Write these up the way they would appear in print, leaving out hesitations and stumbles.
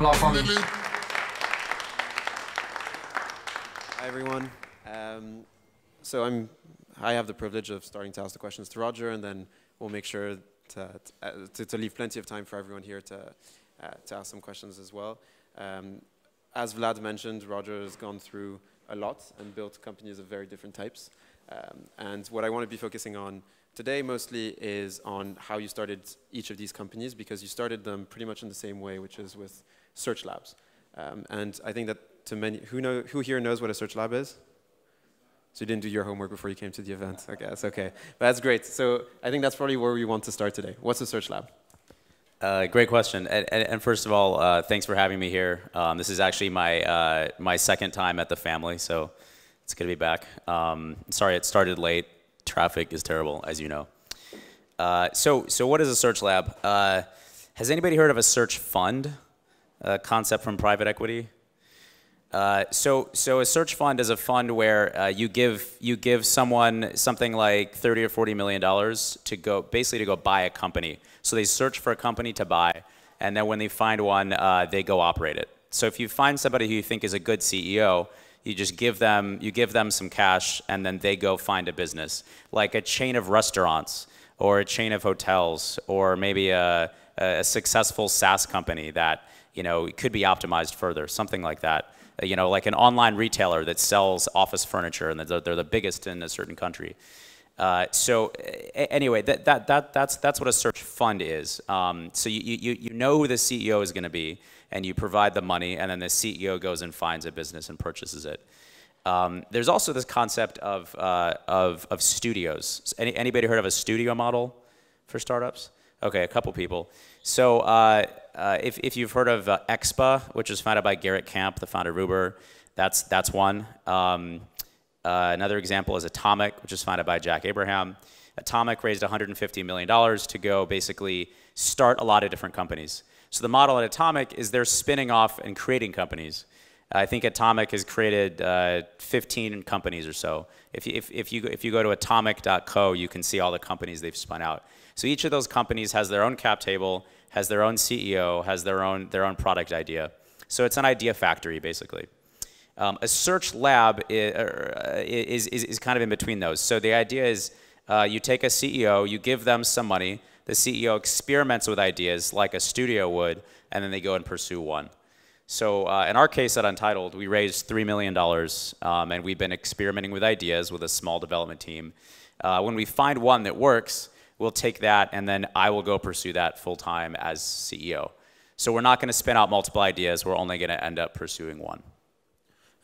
to our funders. Hi, everyone. I have the privilege of starting to ask the questions to Roger, and then we'll make sure to leave plenty of time for everyone here to ask some questions as well. As Vlad mentioned, Roger has gone through a lot and built companies of very different types. And what I want to be focusing on today mostly is on how you started each of these companies, because you started them pretty much in the same way, which is with search labs. And I think that to many, who here knows what a search lab is? So you didn't do your homework before you came to the event. Okay, that's okay. But that's great. So I think that's probably where we want to start today. What's a search lab? Great question. And first of all, thanks for having me here. This is actually my second time at The Family, so it's good to be back. Sorry, it started late. Traffic is terrible, as you know. So what is a search lab? Has anybody heard of a search fund? A concept from private equity? So a search fund is a fund where you give someone something like $30 or $40 million to go buy a company. So they search for a company to buy, and then when they find one, they go operate it. So if you find somebody who you think is a good CEO, you just give them some cash, and then they go find a business, like a chain of restaurants or a chain of hotels, or maybe a successful SaaS company that could be optimized further, something like that. Like an online retailer that sells office furniture, and they're the biggest in a certain country. Anyway, that's what a search fund is. So you know who the CEO is going to be, and you provide the money, and then the CEO goes and finds a business and purchases it. There's also this concept of studios. Anybody heard of a studio model for startups? Okay, a couple people. So if you've heard of Expa, which was founded by Garrett Camp, the founder of Uber, that's one. Another example is Atomic, which was founded by Jack Abraham. Atomic raised $150 million to go basically start a lot of different companies. So the model at Atomic is they're spinning off and creating companies. I think Atomic has created 15 companies or so. If you go to atomic.co, you can see all the companies they've spun out. So each of those companies has their own cap table, has their own CEO, has their own product idea. So it's an idea factory, basically. A search lab is kind of in between those. So the idea is you take a CEO, you give them some money, the CEO experiments with ideas like a studio would, and then they go and pursue one. So in our case at Untitled, we raised $3 million, and we've been experimenting with ideas with a small development team. When we find one that works, we'll take that, and then I will go pursue that full-time as CEO. So we're not going to spin out multiple ideas. We're only going to end up pursuing one.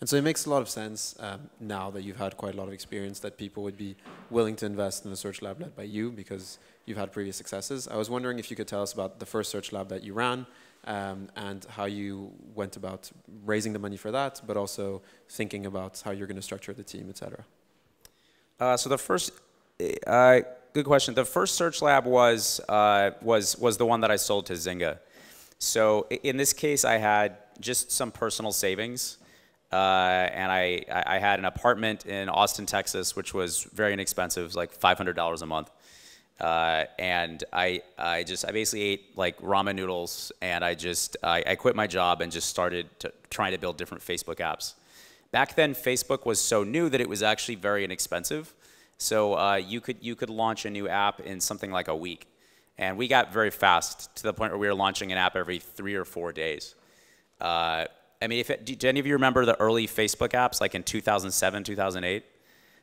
And so it makes a lot of sense now that you've had quite a lot of experience that people would be willing to invest in a search lab led by you because you've had previous successes. I was wondering if you could tell us about the first search lab that you ran, and how you went about raising the money for that, but also thinking about how you're going to structure the team, et cetera. So the first, good question. The first search lab was the one that I sold to Zynga. So in this case, I had just some personal savings, and I had an apartment in Austin, Texas, which was very inexpensive, it was like $500 a month. And I basically ate like ramen noodles, and I quit my job and just started trying to build different Facebook apps. Back then, Facebook was so new that it was actually very inexpensive. So you could launch a new app in something like a week, and we got very fast to the point where we were launching an app every 3 or 4 days. I mean, do any of you remember the early Facebook apps, like in 2007, 2008?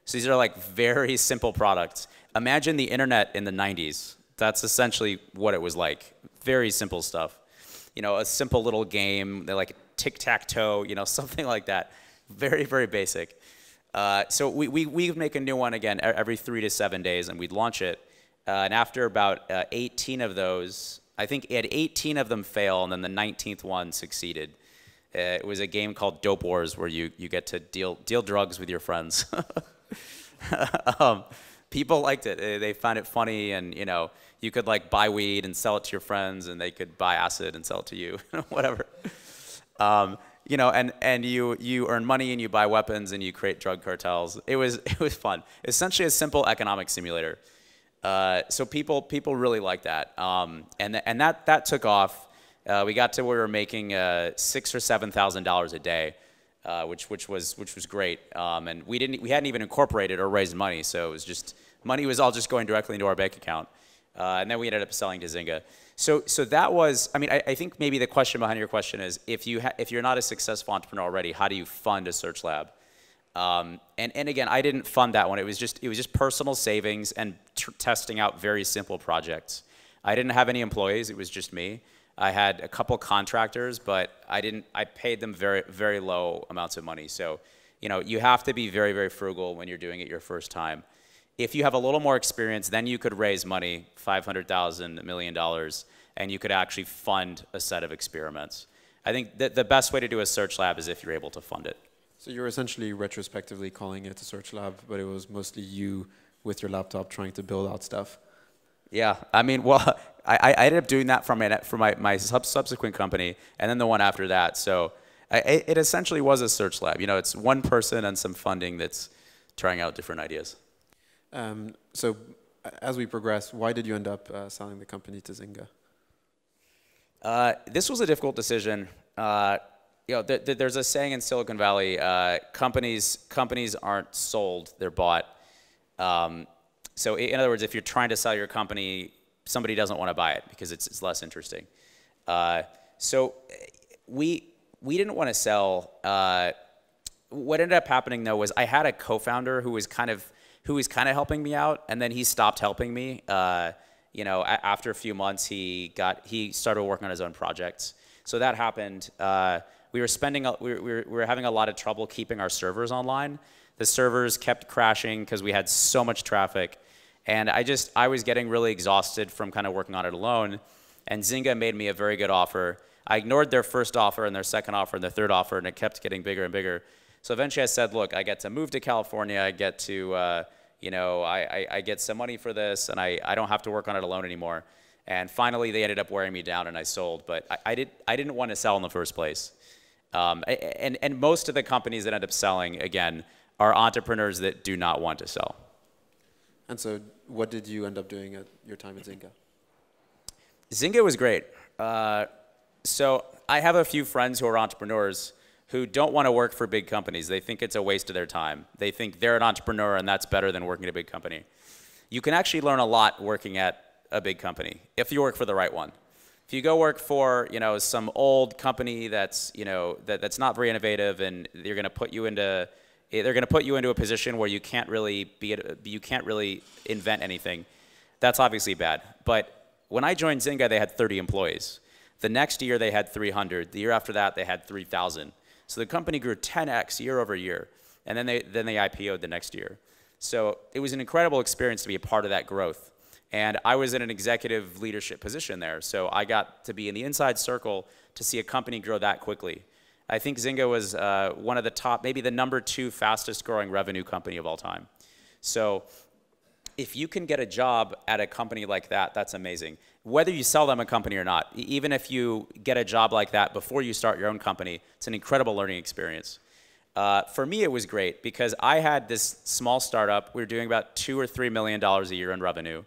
So these are like very simple products. Imagine the internet in the 90s. That's essentially what it was like. Very simple stuff. A simple little game, like tic-tac-toe, something like that. Very, very basic. So we'd make a new one again every 3 to 7 days, and we'd launch it. And after about 18 of those, I think it had 18 of them fail, and then the 19th one succeeded. It was a game called Dope Wars, where you get to deal drugs with your friends. People liked it. They found it funny, and you could like buy weed and sell it to your friends, and they could buy acid and sell it to you, whatever. And you earn money, and you buy weapons, and you create drug cartels. It was fun. Essentially, a simple economic simulator. So people really liked that, and that took off. We got to where we were making $6,000 or $7,000 a day, which was great. And we hadn't even incorporated or raised money, so it was just money was all just going directly into our bank account. And then we ended up selling to Zynga. So that was, I mean, I think maybe the question behind your question is, if you're not a successful entrepreneur already, how do you fund a search lab? And again, I didn't fund that one. It was just personal savings and testing out very simple projects. I didn't have any employees. It was just me. I had a couple contractors, but I paid them very, very low amounts of money. So, you know, you have to be very, very frugal when you're doing it your first time. If you have a little more experience, then you could raise money, $500,000, $1 million, and you could actually fund a set of experiments. I think that the best way to do a search lab is if you're able to fund it. So you're essentially retrospectively calling it a search lab, but it was mostly you with your laptop trying to build out stuff. Yeah, I mean, well, I ended up doing that for my subsequent company, and then the one after that. So it essentially was a search lab. You know, it's one person and some funding that's trying out different ideas. So as we progress, why did you end up selling the company to Zynga? This was a difficult decision. You know, there's a saying in Silicon Valley, companies aren't sold, they're bought. So in other words, if you're trying to sell your company, somebody doesn't want to buy it because it's less interesting. So we didn't want to sell. What ended up happening though was I had a co-founder who was kind of helping me out, and then he stopped helping me. You know, after a few months, he started working on his own projects. So that happened. We were having a lot of trouble keeping our servers online. The servers kept crashing because we had so much traffic, and I was getting really exhausted from kind of working on it alone. And Zynga made me a very good offer. I ignored their first offer and their second offer and their third offer, and it kept getting bigger and bigger. So eventually I said, look, I get to move to California, I get to, you know, I get some money for this, and I don't have to work on it alone anymore. And finally they ended up wearing me down and I sold, but I didn't want to sell in the first place. And most of the companies that end up selling, again, are entrepreneurs that do not want to sell. And so what did you end up doing at your time at Zynga? Zynga was great. So I have a few friends who are entrepreneurs who don't want to work for big companies. They think it's a waste of their time. They think they're an entrepreneur and that's better than working at a big company. You can actually learn a lot working at a big company, if you work for the right one. If you go work for, you know, some old company that's, you know, that's not very innovative, and they're going to put you into a position where you can't really invent anything, that's obviously bad. But when I joined Zynga, they had 30 employees. The next year they had 300. The year after that they had 3,000. So the company grew 10x year over year, and then they IPO'd the next year. So it was an incredible experience to be a part of that growth. And I was in an executive leadership position there, so I got to be in the inside circle to see a company grow that quickly. I think Zynga was one of the top, maybe the #2 fastest growing revenue company of all time. So if you can get a job at a company like that, that's amazing. Whether you sell them a company or not, even if you get a job like that before you start your own company, it's an incredible learning experience. For me, it was great because I had this small startup. We were doing about $2 or $3 million a year in revenue.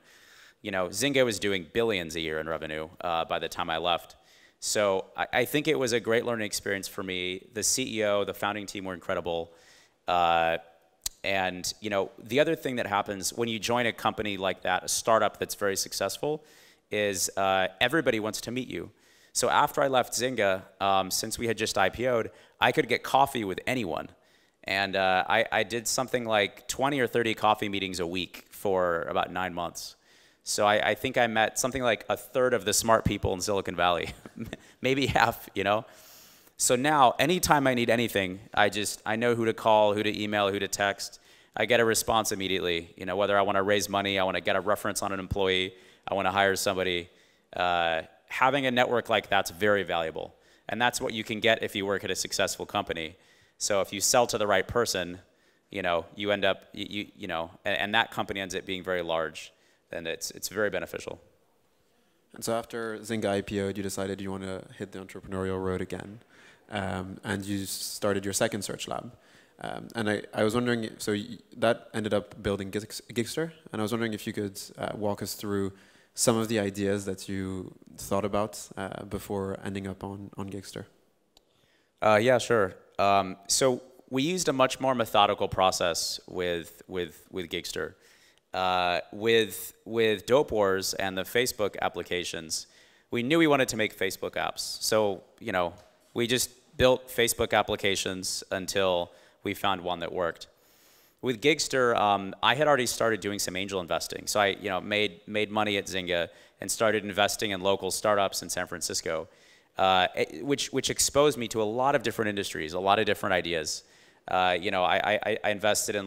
You know, Zynga was doing billions a year in revenue by the time I left. So I think it was a great learning experience for me. The CEO, the founding team were incredible. And, you know, the other thing that happens when you join a company like that, a startup that's very successful, is everybody wants to meet you. So after I left Zynga, since we had just IPO'd, I could get coffee with anyone. And I did something like 20 or 30 coffee meetings a week for about 9 months. So I think I met something like a third of the smart people in Silicon Valley, maybe half, you know? So now, anytime I need anything, I know who to call, who to email, who to text. I get a response immediately, you know, whether I want to raise money, I want to get a reference on an employee, I want to hire somebody. Having a network like that's very valuable. And that's what you can get if you work at a successful company. So if you sell to the right person, you know, you end up, you know, and that company ends up being very large. And it's very beneficial. And so after Zynga IPO'd, you decided you want to hit the entrepreneurial road again. And you started your second search lab. And I was wondering, so that ended up building Gigster. And I was wondering if you could walk us through some of the ideas that you thought about before ending up on Gigster? Yeah, sure. So we used a much more methodical process with Gigster. With Dope Wars and the Facebook applications, we knew we wanted to make Facebook apps. So, you know, we just built Facebook applications until we found one that worked. With Gigster, I had already started doing some angel investing. So I, you know, made money at Zynga and started investing in local startups in San Francisco, which exposed me to a lot of different industries, a lot of different ideas. You know, I invested in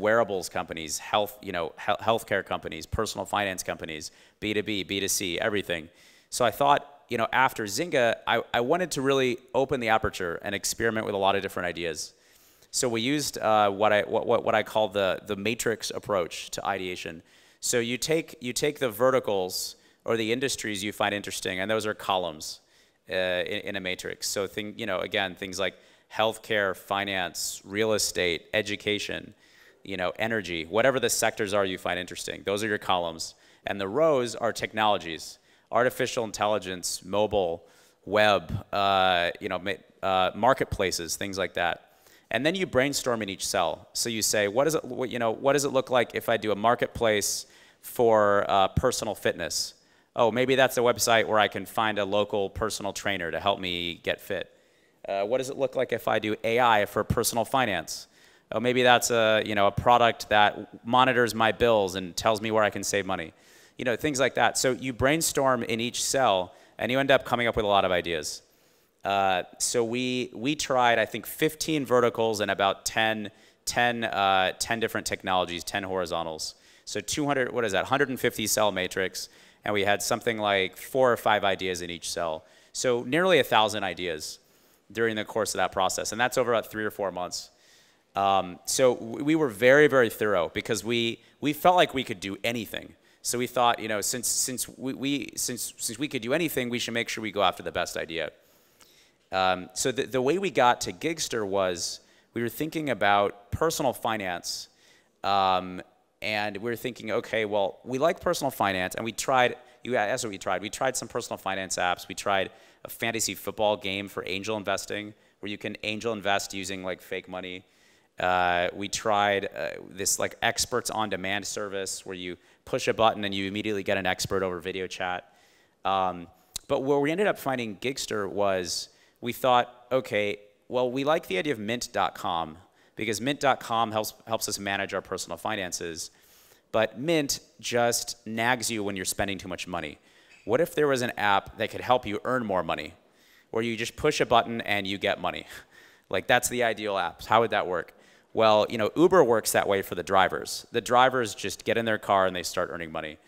wearables companies, health, you know, healthcare companies, personal finance companies, B2B, B2C, everything. So I thought, you know, after Zynga, I wanted to really open the aperture and experiment with a lot of different ideas. So we used what I call the matrix approach to ideation. So you take the verticals or the industries you find interesting, and those are columns in a matrix. So things like healthcare, finance, real estate, education, you know, energy, whatever the sectors are you find interesting. Those are your columns, and the rows are technologies: artificial intelligence, mobile, web, marketplaces, things like that. And then you brainstorm in each cell. So you say, what does it look like if I do a marketplace for personal fitness? Oh, maybe that's a website where I can find a local personal trainer to help me get fit. What does it look like if I do AI for personal finance? Oh, maybe that's a product that monitors my bills and tells me where I can save money. You know, things like that. So you brainstorm in each cell, and you end up coming up with a lot of ideas. So we tried, I think, 15 verticals and about 10 different technologies, 10 horizontals. So 200, what is that, 150 cell matrix, and we had something like 4 or 5 ideas in each cell. So nearly 1,000 ideas during the course of that process, and that's over about 3 or 4 months. So we were very, very thorough because we felt like we could do anything. So we thought, you know, since we could do anything, we should make sure we go after the best idea. So the way we got to Gigster was we were thinking about personal finance, and we were thinking, okay, well, we like personal finance, and we tried. That's what we tried. We tried some personal finance apps. We tried a fantasy football game for angel investing, where you can angel invest using like fake money. We tried this like experts on demand service where you push a button and you immediately get an expert over video chat. But where we ended up finding Gigster was, we thought, okay, well, we like the idea of Mint.com because Mint.com helps us manage our personal finances, but Mint just nags you when you're spending too much money. What if there was an app that could help you earn more money, where you just push a button and you get money? Like, that's the ideal app. How would that work? Well, you know, Uber works that way for the drivers. The drivers just get in their car and they start earning money.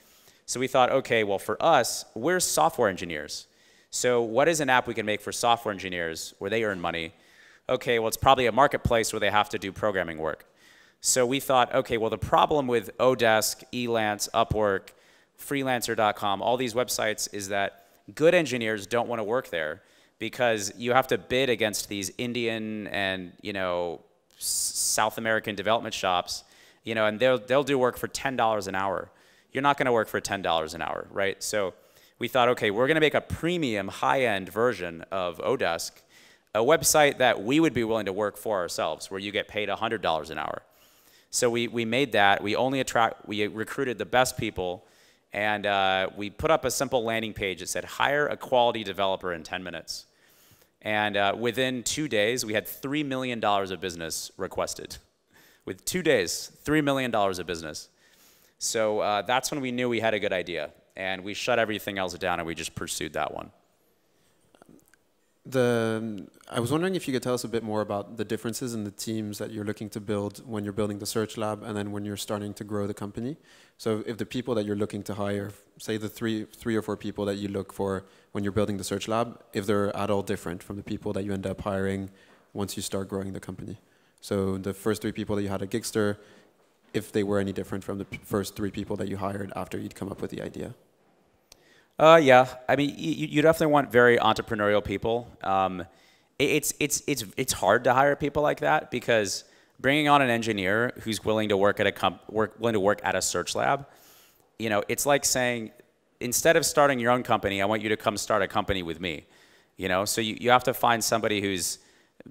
So we thought, okay, well, for us, we're software engineers. So what is an app we can make for software engineers where they earn money? Okay, well, it's probably a marketplace where they have to do programming work. So we thought, okay, well, the problem with Odesk, Elance, Upwork, Freelancer.com, all these websites is that good engineers don't want to work there because you have to bid against these Indian and, you know, South American development shops, you know, and they'll do work for $10 an hour. You're not going to work for $10 an hour, right? So we thought, okay, we're going to make a premium high-end version of Odesk, a website that we would be willing to work for ourselves, where you get paid $100 an hour. So we made that. We recruited the best people, and we put up a simple landing page that said, hire a quality developer in 10 minutes. And within 2 days, we had $3 million of business requested. With 2 days, $3 million of business. So that's when we knew we had a good idea. And we shut everything else down, and we just pursued that one. I was wondering if you could tell us a bit more about the differences in the teams that you're looking to build when you're building the search lab and then when you're starting to grow the company. So if the people that you're looking to hire, say the three or four people that you look for when you're building the search lab, if they're at all different from the people that you end up hiring once you start growing the company. So the first 3 people that you had at Gigster, if they were any different from the first 3 people that you hired after you'd come up with the idea. Yeah, I mean, you definitely want very entrepreneurial people. It's hard to hire people like that because bringing on an engineer who's willing to work at a search lab you know, it's like saying, instead of starting your own company, I want you to come start a company with me. You know, so you have to find somebody who's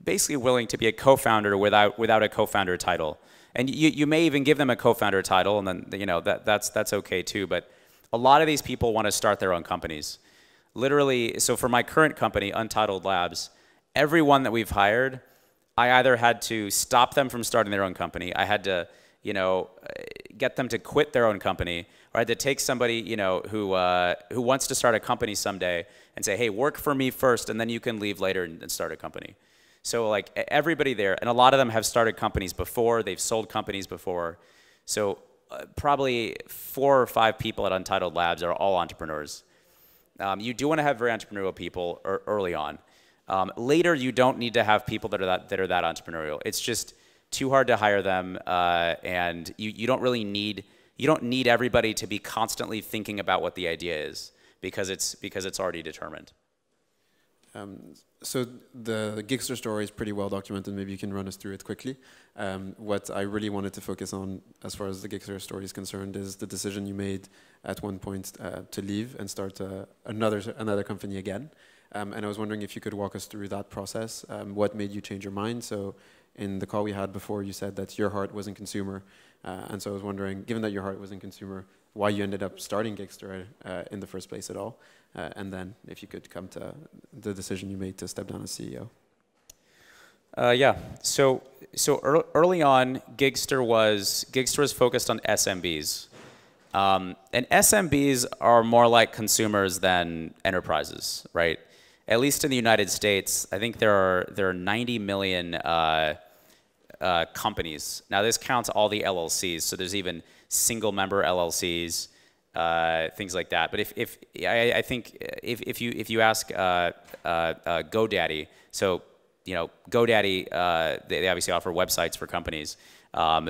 basically willing to be a co-founder without a co-founder title. And you may even give them a co-founder title, and then, you know, that's okay too. But a lot of these people want to start their own companies. Literally, so for my current company, Untitled Labs, everyone that we've hired, I either had to stop them from starting their own company, I had to, you know, get them to quit their own company, or I had to take somebody, you know, who wants to start a company someday and say, hey, work for me first, and then you can leave later and start a company. So like everybody there, and a lot of them have started companies before, they've sold companies before. So probably 4 or 5 people at Untitled Labs are all entrepreneurs. You do want to have very entrepreneurial people early on. Later, you don't need to have people that are that entrepreneurial. It's just too hard to hire them, and you don't really need, you don't need everybody to be constantly thinking about what the idea is, because it's already determined. So the Gigster story is pretty well documented. Maybe you can run us through it quickly. What I really wanted to focus on as far as the Gigster story is concerned is the decision you made at one point to leave and start another company again. And I was wondering if you could walk us through that process. What made you change your mind? So in the call we had before, you said that your heart was in consumer. And so I was wondering, given that your heart was in consumer, why you ended up starting Gigster in the first place at all? And then if you could come to the decision you made to step down as CEO. Yeah, so early on, Gigster was focused on SMBs. And SMBs are more like consumers than enterprises, right? At least in the United States, I think there are 90 million companies. Now this counts all the LLCs, so there's even single member LLCs, things like that. But I think if you ask GoDaddy, so you know GoDaddy, they obviously offer websites for companies.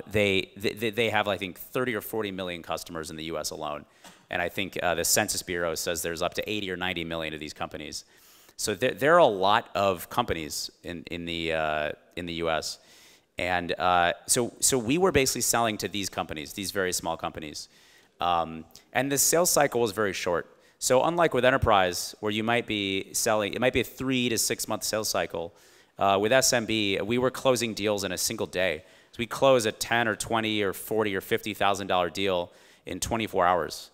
They have, I think, 30 or 40 million customers in the U.S. alone. And I think the Census Bureau says there's up to 80 or 90 million of these companies. So there are a lot of companies in the U.S. And so we were basically selling to these companies, these very small companies. And the sales cycle was very short. So unlike with enterprise, where you might be selling, it might be a 3- to 6-month sales cycle. With SMB, we were closing deals in a single day. So we close a $10 or $20 or $40 or $50,000 deal in 24 hours.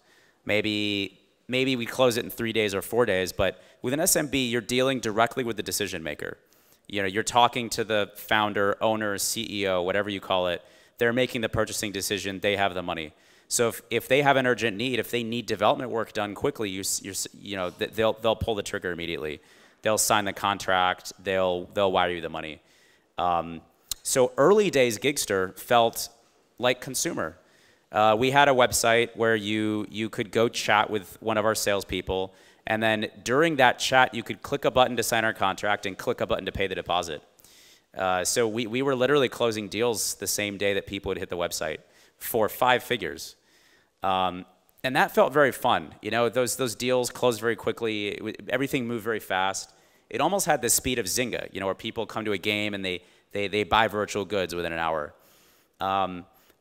Maybe we close it in 3 days or 4 days, but with an SMB, you're dealing directly with the decision maker. You know, you're talking to the founder, owner, CEO, whatever you call it. They're making the purchasing decision. They have the money. So if they have an urgent need, if they need development work done quickly, they'll pull the trigger immediately. They'll sign the contract. They'll wire you the money. So early days, Gigster felt like consumer. We had a website where you could go chat with one of our salespeople, and then during that chat, you could click a button to sign our contract and click a button to pay the deposit. So we were literally closing deals the same day that people would hit the website for 5 figures. And that felt very fun. You know, those deals closed very quickly. Everything moved very fast. It almost had the speed of Zynga, you know, where people come to a game and they buy virtual goods within an hour.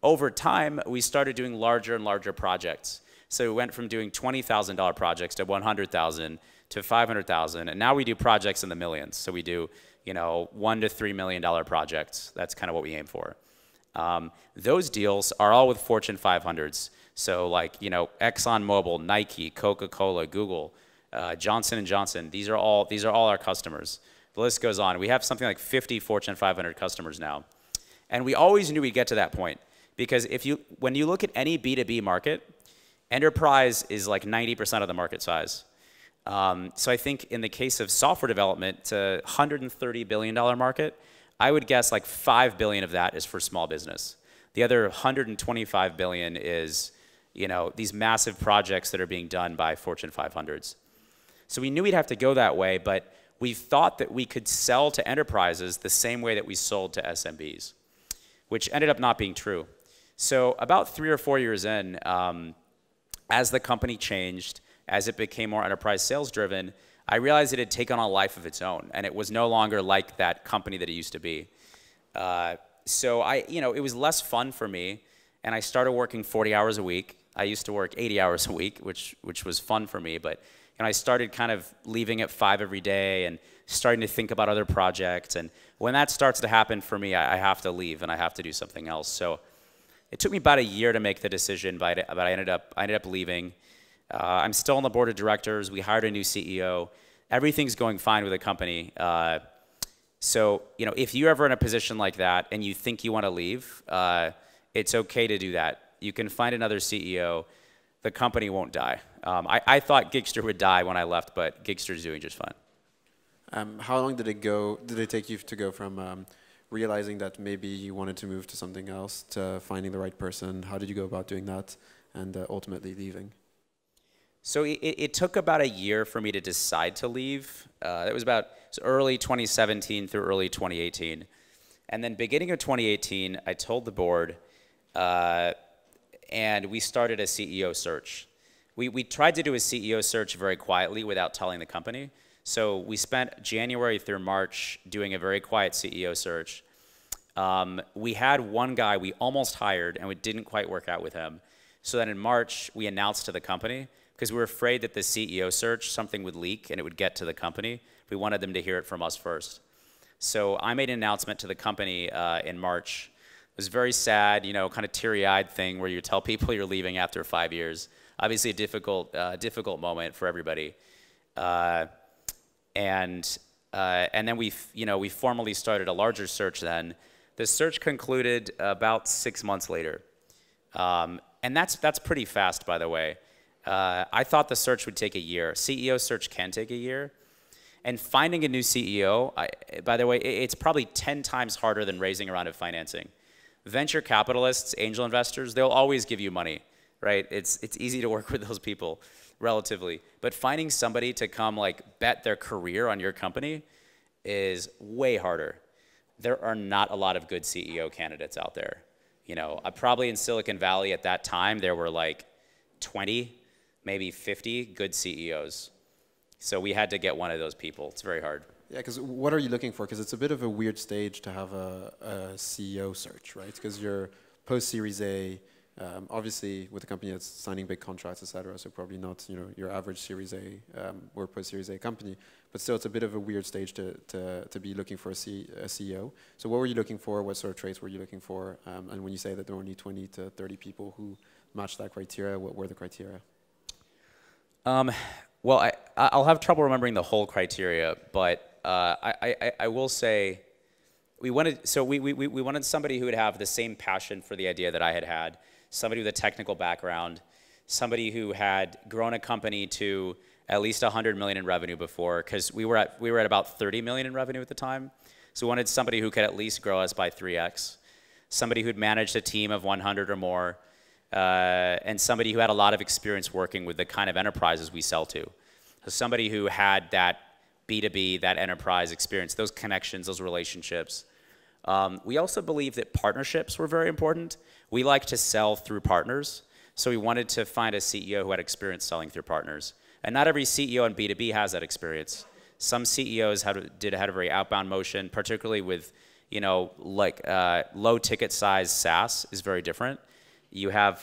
Over time, we started doing larger and larger projects. So we went from doing $20,000 projects to $100,000 to $500,000, and now we do projects in the millions. So we do, you know, $1 to $3 million projects. That's kind of what we aim for. Those deals are all with Fortune 500s. So like, you know, ExxonMobil, Nike, Coca-Cola, Google, Johnson & Johnson. These are all our customers. The list goes on. We have something like 50 Fortune 500 customers now. And we always knew we'd get to that point, because when you look at any B2B market, enterprise is like 90% of the market size. So I think in the case of software development, it's a $130 billion market. I would guess like $5 billion of that is for small business. The other $125 billion is, you know, these massive projects that are being done by Fortune 500s. So we knew we'd have to go that way, but we thought that we could sell to enterprises the same way that we sold to SMBs, which ended up not being true. So about 3 or 4 years in, as the company changed, as it became more enterprise sales driven, I realized it had taken on a life of its own, and it was no longer like that company that it used to be. So it was less fun for me, And I started working 40 hours a week. I used to work 80 hours a week, which was fun for me. But you know, I started kind of leaving at 5 every day and starting to think about other projects. And when that starts to happen for me, I have to leave and I have to do something else. So it took me about a year to make the decision, but I ended up leaving. I'm still on the board of directors. We hired a new CEO. Everything's going fine with the company. So you know, if you're ever in a position like that and you think you want to leave, it's okay to do that. You can find another CEO. The company won't die. I thought Gigster would die when I left, but Gigster's doing just fine. How long did it take you to go from realizing that maybe you wanted to move to something else to finding the right person? How did you go about doing that and ultimately leaving? So it took about a year for me to decide to leave. It was about early 2017 through early 2018. And then beginning of 2018, I told the board, and we started a CEO search. We tried to do a CEO search very quietly without telling the company. So we spent January through March doing a very quiet CEO search. We had one guy we almost hired, and it didn't quite work out with him. So then in March, we announced to the company, because we were afraid that the CEO search, something would leak and it would get to the company. We wanted them to hear it from us first. So I made an announcement to the company in March. It was very sad, you know, kind of teary-eyed thing where you tell people you're leaving after 5 years. Obviously a difficult moment for everybody. And then we formally started a larger search then. The search concluded about 6 months later. And that's pretty fast, by the way. I thought the search would take a year. CEO search can take a year. And finding a new CEO, by the way, it's probably 10 times harder than raising a round of financing. Venture capitalists, angel investors, they'll always give you money, right? It's easy to work with those people, relatively. But finding somebody to come like bet their career on your company is way harder. There are not a lot of good CEO candidates out there. You know, probably in Silicon Valley at that time, there were like 20. Maybe 50 good CEOs. So we had to get one of those people. It's very hard. Yeah, because what are you looking for? Because it's a bit of a weird stage to have a CEO search, right? Because you're post-Series A, obviously with a company that's signing big contracts, et cetera, so probably not, you know, your average Series A or post-Series A company. But still, it's a bit of a weird stage to be looking for a CEO. So what were you looking for? What sort of traits were you looking for? And when you say that there were only 20 to 30 people who matched that criteria, what were the criteria? Well, I'll have trouble remembering the whole criteria, but I will say we wanted, so we wanted somebody who would have the same passion for the idea that I had, somebody with a technical background, somebody who had grown a company to at least 100 million in revenue before, because we were at about 30 million in revenue at the time. So we wanted somebody who could at least grow us by 3x, somebody who'd managed a team of 100 or more. And somebody who had a lot of experience working with the kind of enterprises we sell to. So somebody who had that B2B, that enterprise experience, those connections, those relationships. We also believe that partnerships were very important. We like to sell through partners, so we wanted to find a CEO who had experience selling through partners. And not every CEO in B2B has that experience. Some CEOs had a very outbound motion, particularly with, you know, like low ticket size SaaS is very different.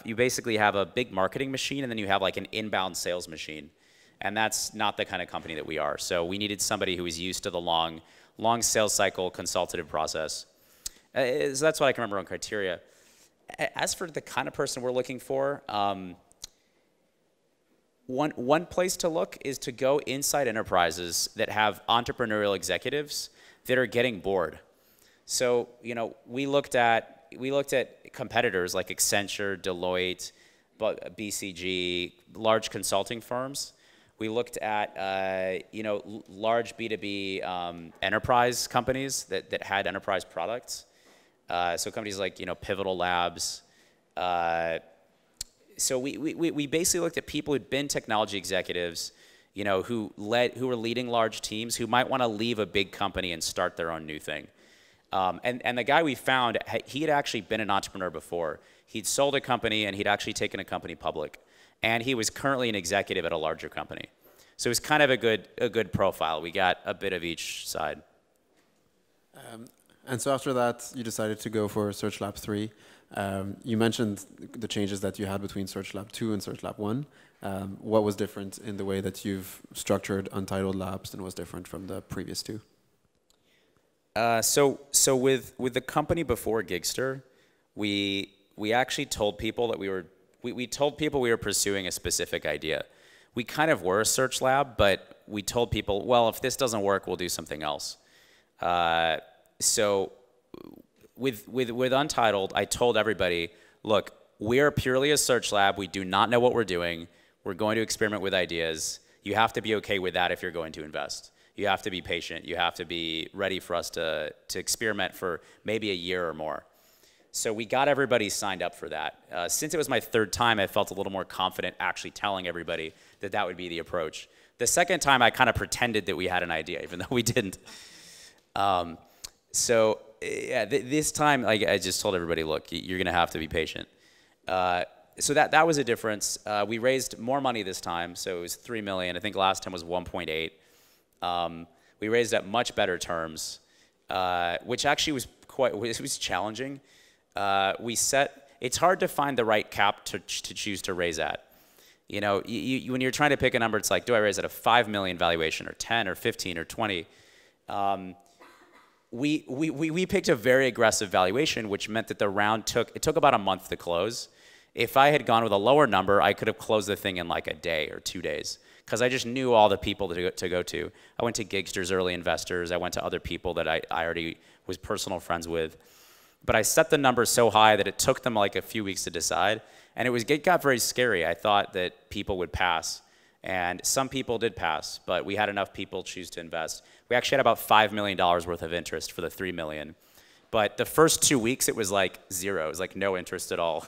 You basically have a big marketing machine, and then you have like an inbound sales machine. And that's not the kind of company that we are. So we needed somebody who was used to the long sales cycle consultative process. So that's what I can remember on criteria. As for the kind of person we're looking for, one place to look is to go inside enterprises that have entrepreneurial executives that are getting bored. So, you know, we looked at competitors like Accenture, Deloitte, BCG, large consulting firms. We looked at you know, large B2B enterprise companies that had enterprise products. So companies like, you know, Pivotal Labs. So we basically looked at people who'd been technology executives, you know, who were leading large teams, who might want to leave a big company and start their own new thing. And the guy we found, he had actually been an entrepreneur before. He'd sold a company, and he'd actually taken a company public. And he was currently an executive at a larger company. So it was kind of a good profile. We got a bit of each side. And so after that, you decided to go for Search Lab 3. You mentioned the changes that you had between Search Lab 2 and Search Lab 1. What was different in the way that you've structured Untitled Labs, and was different from the previous two? So with the company before Gigster, we actually told people that we told people we were pursuing a specific idea. We kind of were a search lab, but we told people, well, if this doesn't work, we'll do something else. So with Untitled, I told everybody, look, we are purely a search lab. We do not know what we're doing. We're going to experiment with ideas. You have to be okay with that if you're going to invest. You have to be patient. You have to be ready for us to experiment for maybe a year or more. So we got everybody signed up for that. Since it was my third time, I felt a little more confident actually telling everybody that that would be the approach. The second time, I kind of pretended that we had an idea, even though we didn't. So yeah, this time, I just told everybody, look, you're going to have to be patient. So that was a difference. We raised more money this time, so it was $3 million. I think last time was 1.8. We raised at much better terms, which actually was it was challenging. It's hard to find the right cap to choose to raise at. You know, when you're trying to pick a number, it's like, do I raise at a $5 million valuation, or 10, or 15, or 20? We picked a very aggressive valuation, which meant that the round took about a month to close. If I had gone with a lower number, I could have closed the thing in like a day or 2 days, because I just knew all the people to go to. I went to Gigster's early investors. I went to other people that I already was personal friends with. But I set the number so high that it took them like a few weeks to decide. And it got very scary. I thought that people would pass. And some people did pass, but we had enough people choose to invest. We actually had about $5 million worth of interest for the $3 million. But the first 2 weeks, it was like zero. It was like no interest at all.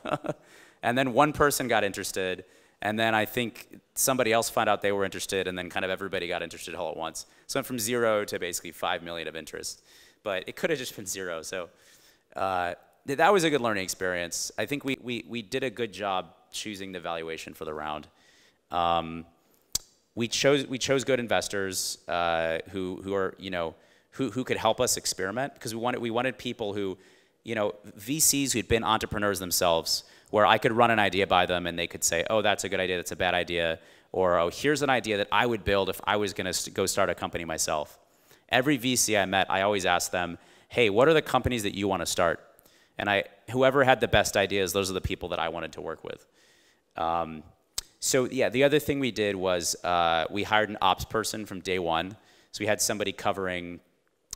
And then one person got interested, and then I think somebody else found out they were interested, and then kind of everybody got interested all at once. So it went from zero to basically $5 million of interest. But it could have just been zero. So that was a good learning experience. I think we did a good job choosing the valuation for the round. We chose good investors who could help us experiment, because we wanted people who, you know, VCs who'd been entrepreneurs themselves, where I could run an idea by them and they could say, oh, that's a good idea, that's a bad idea, or oh, here's an idea that I would build if I was going to go start a company myself. Every VC I met, I always asked them, hey, what are the companies that you want to start? And whoever had the best ideas, those are the people that I wanted to work with. So yeah, the other thing we did was we hired an ops person from day one. So we had somebody covering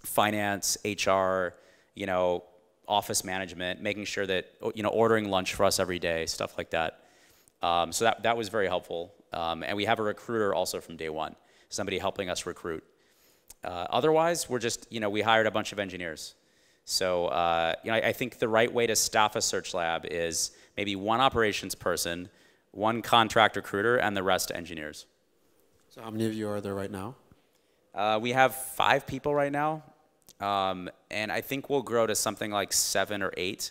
finance, HR, you know, office management, making sure that, you know, ordering lunch for us every day, stuff like that. So that was very helpful. And we have a recruiter also from day one, somebody helping us recruit. Otherwise, we're just, you know, we hired a bunch of engineers. So you know, I think the right way to staff a search lab is maybe one operations person, one contract recruiter, and the rest engineers. So how many of you are there right now? We have 5 people right now. And I think we'll grow to something like 7 or 8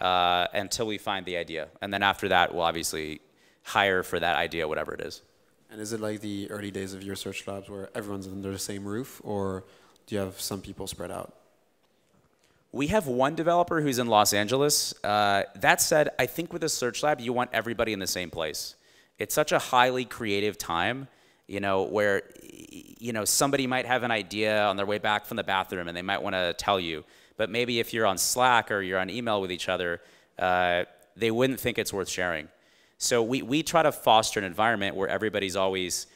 until we find the idea. And then after that, we'll obviously hire for that idea, whatever it is. And is it like the early days of your search labs where everyone's under the same roof, or do you have some people spread out? We have one developer who's in Los Angeles. That said, I think with a search lab, you want everybody in the same place. It's such a highly creative time, you know, where, you know, somebody might have an idea on their way back from the bathroom and they might want to tell you. But maybe if you're on Slack or you're on email with each other, they wouldn't think it's worth sharing. So we try to foster an environment where everybody's always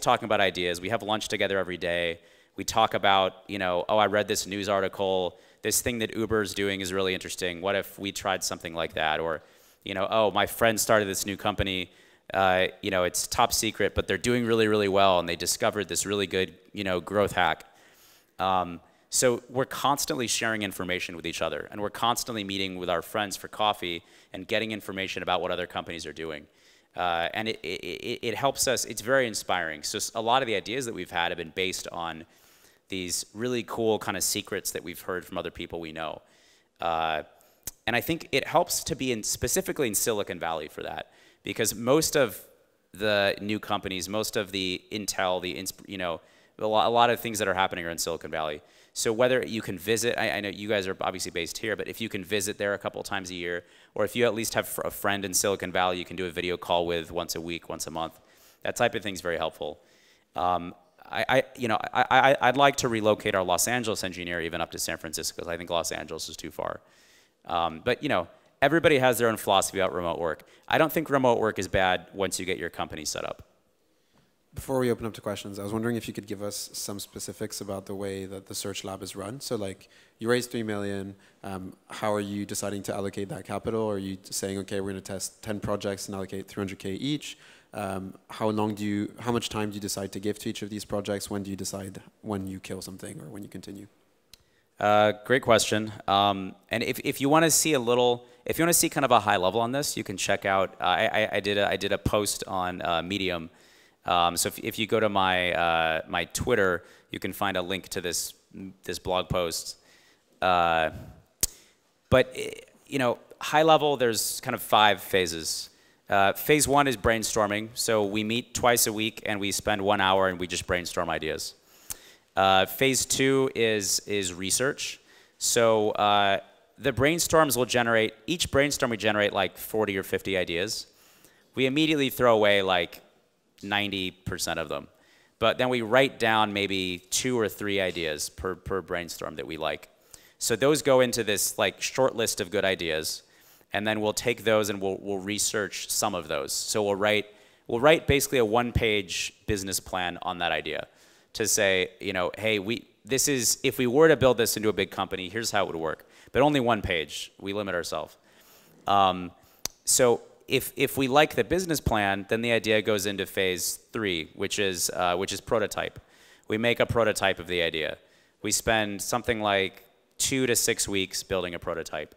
talking about ideas. We have lunch together every day. We talk about, you know, oh, I read this news article. This thing that Uber's doing is really interesting. What if we tried something like that? Or, you know, oh, my friend started this new company. You know, it's top secret, but they're doing really, really well, and they discovered this really good, you know, growth hack. So we're constantly sharing information with each other, and we're constantly meeting with our friends for coffee and getting information about what other companies are doing. And it helps us. It's very inspiring. So a lot of the ideas that we've had have been based on these really cool kind of secrets that we've heard from other people we know. And I think it helps to be specifically in Silicon Valley for that, because most of the new companies, most of the intel, a lot of things that are happening are in Silicon Valley. So whether you can visit, I know you guys are obviously based here, but if you can visit there a couple times a year, or if you at least have a friend in Silicon Valley you can do a video call with once a week, once a month, that type of thing is very helpful. I'd like to relocate our Los Angeles engineer even up to San Francisco, because I think Los Angeles is too far. But you know, everybody has their own philosophy about remote work. I don't think remote work is bad once you get your company set up. Before we open up to questions, I was wondering if you could give us some specifics about the way that the Search Lab is run. So like, you raised $3 million. How are you deciding to allocate that capital? Are you saying, okay, we're going to test 10 projects and allocate $300K each? How much time do you decide to give to each of these projects? When do you decide when you kill something or when you continue? Great question. And if you want to see if you want to see kind of a high level on this, you can check out. I did a post on Medium. So if you go to my my Twitter, you can find a link to this blog post. But you know, high level, there's kind of 5 phases. Phase 1 is brainstorming. So we meet twice a week and we spend 1 hour and we just brainstorm ideas. Phase 2 is research. So the brainstorms will generate, each brainstorm we generate like 40 or 50 ideas. We immediately throw away like 90% of them. But then we write down maybe 2 or 3 ideas per brainstorm that we like. So those go into this like short list of good ideas. And then we'll take those and we'll research some of those. So we'll write basically a 1-page business plan on that idea to say, you know, hey, if we were to build this into a big company, here's how it would work. But only 1 page. We limit ourselves. So if we like the business plan, then the idea goes into phase 3, which is prototype. We make a prototype of the idea. We spend something like 2 to 6 weeks building a prototype.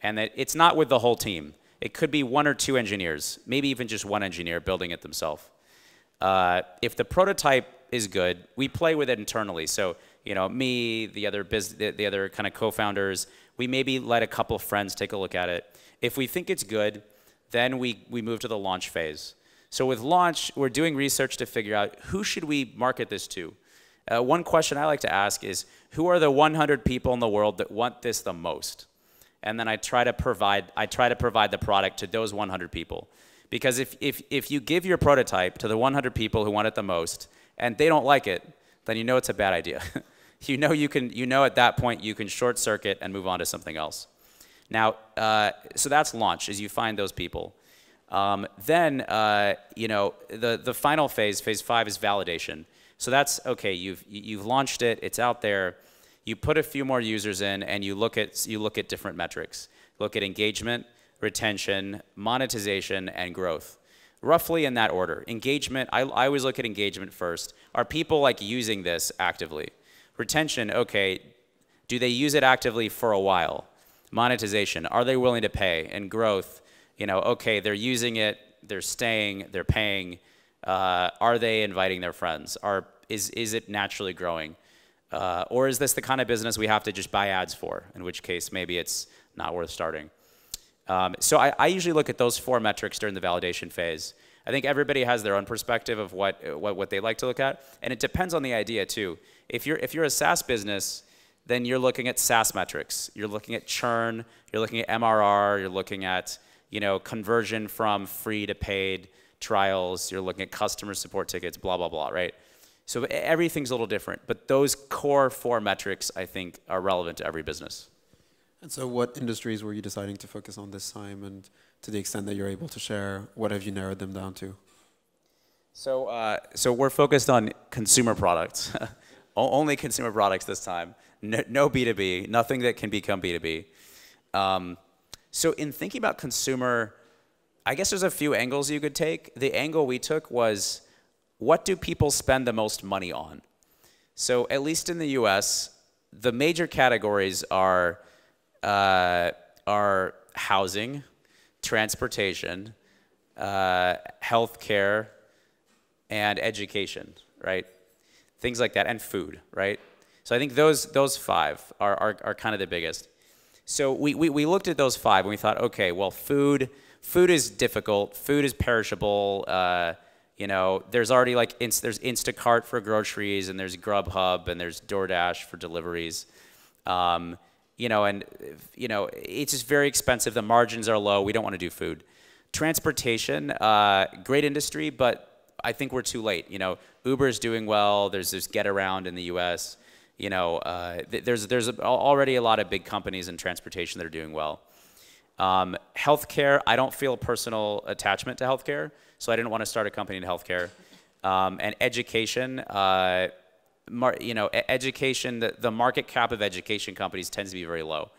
And that it's not with the whole team. It could be 1 or 2 engineers, maybe even just 1 engineer building it themselves. If the prototype is good, we play with it internally. So, you know, me, the other kind of co-founders, we maybe let a couple friends take a look at it. If we think it's good, then we move to the launch phase. So with launch, we're doing research to figure out who should we market this to. One question I like to ask is, who are the 100 people in the world that want this the most? And then I try to provide the product to those 100 people. Because if you give your prototype to the 100 people who want it the most and they don't like it, then you know it's a bad idea. you know at that point you can short circuit and move on to something else. Now, so that's launch, is you find those people. Then you know, the final phase, phase 5, is validation. So that's okay, you've launched it, it's out there. You put a few more users in, and you look at different metrics. Look at engagement, retention, monetization, and growth. Roughly in that order. Engagement, I always look at engagement first. Are people like using this actively? Retention, okay, do they use it actively for a while? Monetization, are they willing to pay? And growth, you know, okay, they're using it, they're staying, they're paying. Are they inviting their friends? Is it naturally growing? Or is this the kind of business we have to just buy ads for, in which case maybe it's not worth starting. So I usually look at those 4 metrics during the validation phase. I think everybody has their own perspective of what they like to look at, and it depends on the idea too. If you're a SaaS business, then you're looking at SaaS metrics. You're looking at churn, you're looking at MRR, you're looking at, you know, conversion from free to paid trials, you're looking at customer support tickets, blah, blah, blah, right? So everything's a little different, but those core 4 metrics, I think, are relevant to every business. And so what industries were you deciding to focus on this time? And to the extent that you're able to share, what have you narrowed them down to? So we're focused on consumer products. Only consumer products this time. No B2B, nothing that can become B2B. So in thinking about consumer, I guess there's a few angles you could take. The angle we took was, what do people spend the most money on? So at least in the US, the major categories are housing, transportation, healthcare, and education, right? Things like that, and food, right? So I think those 5 are kind of the biggest. So we looked at those 5 and we thought, okay, well, food is difficult, food is perishable, You know, there's already like, there's Instacart for groceries, and there's Grubhub, and there's DoorDash for deliveries. You know, and, you know, it's just very expensive. The margins are low. We don't want to do food. Transportation, great industry, but I think we're too late. You know, Uber is doing well. There's this Get Around in the US. You know, there's already a lot of big companies in transportation that are doing well. Healthcare, I don't feel a personal attachment to healthcare, so I didn't want to start a company in healthcare. And education, you know, education, the market cap of education companies tends to be very low.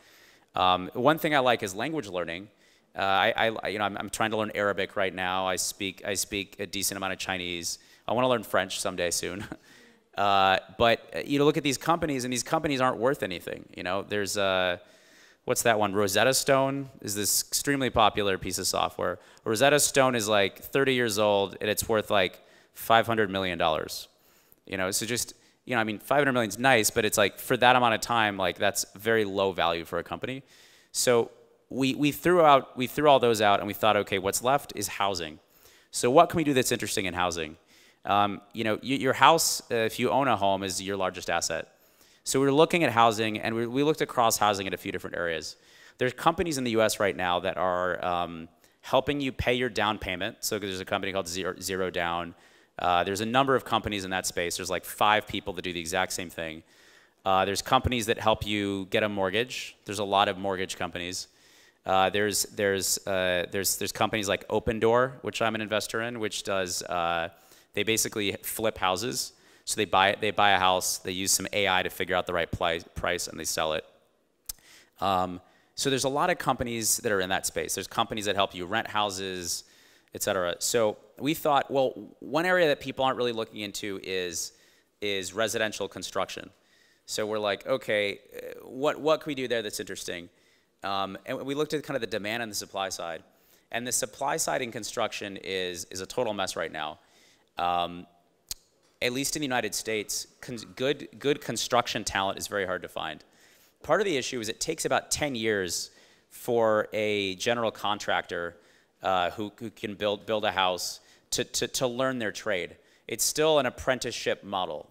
One thing I like is language learning. You know, I'm trying to learn Arabic right now. I speak a decent amount of Chinese. I want to learn French someday soon. But you know, look at these companies, and these companies aren't worth anything. You know, there's what's that one? Rosetta Stone is this extremely popular piece of software. Rosetta Stone is like 30 years old, and it's worth like $500 million. You know, so just, you know, I mean, 500 million is nice, but it's like for that amount of time, like that's very low value for a company. So we threw all those out, and we thought, okay, what's left is housing. So what can we do that's interesting in housing? You know, your house, if you own a home, is your largest asset. So we were looking at housing, and we looked across housing at a few different areas. There's companies in the US right now that are helping you pay your down payment. So there's a company called Zero Down. There's a number of companies in that space. There's like 5 people that do the exact same thing. There's companies that help you get a mortgage. There's a lot of mortgage companies. There's companies like Open Door, which I'm an investor in, which does, they basically flip houses. So they buy a house, they use some AI to figure out the right price, and they sell it. So there's a lot of companies that are in that space. There's companies that help you rent houses, et cetera. So we thought, well, one area that people aren't really looking into is residential construction. So we're like, okay, what can we do there that's interesting? And we looked at kind of the demand and the supply side. And the supply side in construction is a total mess right now. At least in the United States, good construction talent is very hard to find. Part of the issue is it takes about 10 years for a general contractor who can build a house to learn their trade. It's still an apprenticeship model.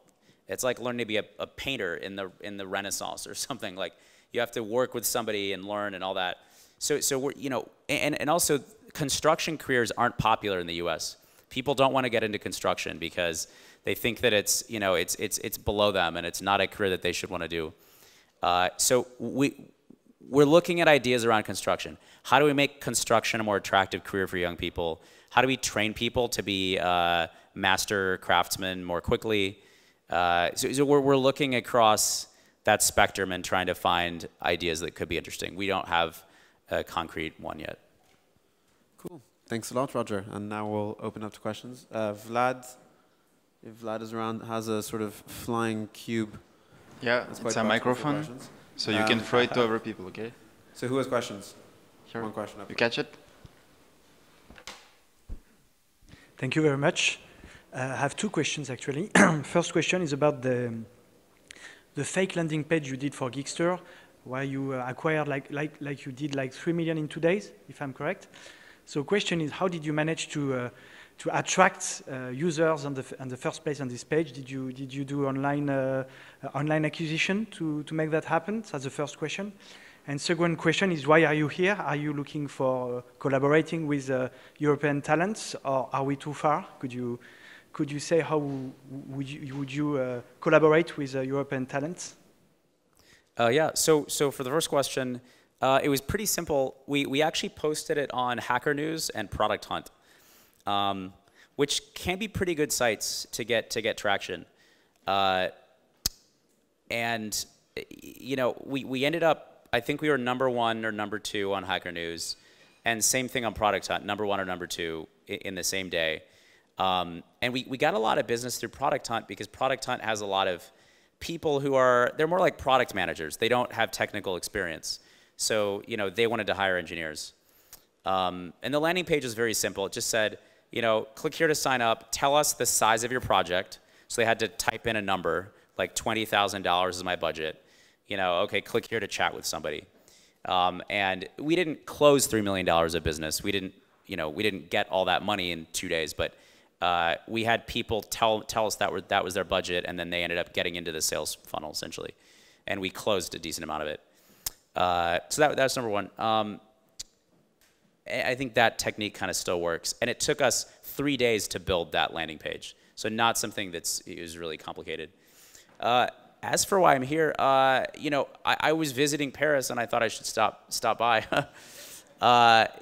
It's like learning to be a painter in the Renaissance or something. Like you have to work with somebody and learn and all that. So we're, you know, and also construction careers aren't popular in the U.S. People don't want to get into construction because they think that it's, you know, it's below them, and it's not a career that they should want to do. So we're looking at ideas around construction. How do we make construction a more attractive career for young people? How do we train people to be master craftsmen more quickly? So we're looking across that spectrum and trying to find ideas that could be interesting. We don't have a concrete one yet. Cool. Thanks a lot, Roger. And now we'll open up to questions. Vlad. If Vlad is around, has a sort of flying cube. Yeah, it's a microphone, so you can throw it to other people, okay? So who has questions? Sure. One question up. You catch it? Thank you very much. I have 2 questions, actually. First question is about the fake landing page you did for Gigster, where you acquired, like you did, like 3 million in 2 days, if I'm correct. So question is, how did you manage to attract users on the first place on this page? Did you do online acquisition to make that happen? That's the first question. And second question is, why are you here? Are you looking for collaborating with European talents, or are we too far? Could you say how would you collaborate with European talents? Yeah. So for the first question, it was pretty simple. We actually posted it on Hacker News and Product Hunt. Which can be pretty good sites to get traction, and you know we ended up, I think we were #1 or #2 on Hacker News, and same thing on Product Hunt, #1 or #2 in the same day, and we got a lot of business through Product Hunt because Product Hunt has a lot of people who are, they're more like product managers, they don't have technical experience, so you know they wanted to hire engineers, and the landing page was very simple. It just said, you know, click here to sign up, tell us the size of your project. So they had to type in a number, like $20,000 is my budget. You know, okay, click here to chat with somebody. And we didn't close $3 million of business. We didn't get all that money in 2 days, but we had people tell us that was their budget, and then they ended up getting into the sales funnel essentially, and we closed a decent amount of it. So that's number one. I think that technique kind of still works, and it took us 3 days to build that landing page. So not something that's is really complicated. As for why I'm here, you know, I was visiting Paris, and I thought I should stop by.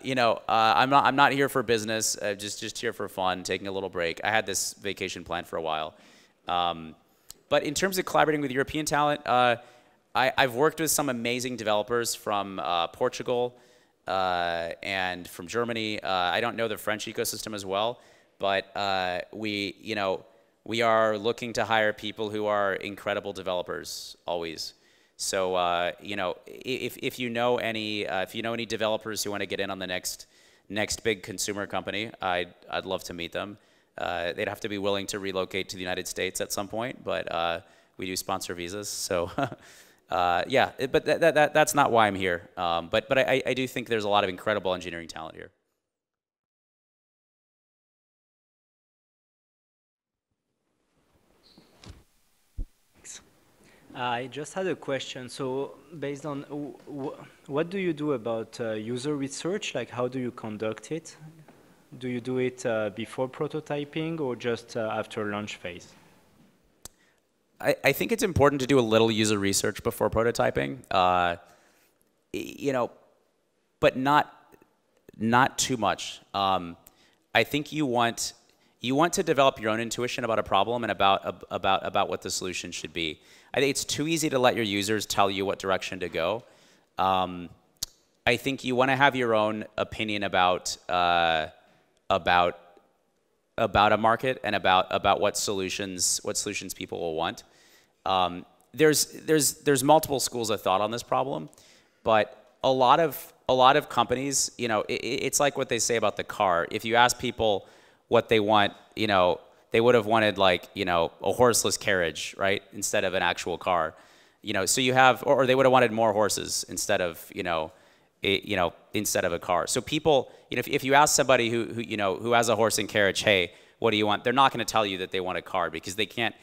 You know, I'm not here for business. Just here for fun, taking a little break. I had this vacation planned for a while, but in terms of collaborating with European talent, I've worked with some amazing developers from Portugal and from Germany. I don't know the French ecosystem as well, but we are looking to hire people who are incredible developers always. So you know, if you know any developers who want to get in on the next big consumer company, I'd love to meet them. They'd have to be willing to relocate to the United States at some point, but we do sponsor visas. So yeah, but that's not why I'm here. But I do think there's a lot of incredible engineering talent here. I just had a question. So based on what do you do about user research? Like, how do you conduct it? Do you do it before prototyping or just after launch phase? I think it's important to do a little user research before prototyping, you know, but not too much. I think you want to develop your own intuition about a problem and about what the solution should be. I think it's too easy to let your users tell you what direction to go. I think you want to have your own opinion about a market and about what solutions people will want. There's multiple schools of thought on this problem, but a lot of companies, you know, it's like what they say about the car. If you ask people what they want, you know, they would have wanted, like, you know, a horseless carriage, right, instead of an actual car, you know. So you have, or they would have wanted more horses instead of, you know, instead of a car. So people, you know, if you ask somebody who has a horse and carriage, hey, what do you want? They're not going to tell you that they want a car because they can't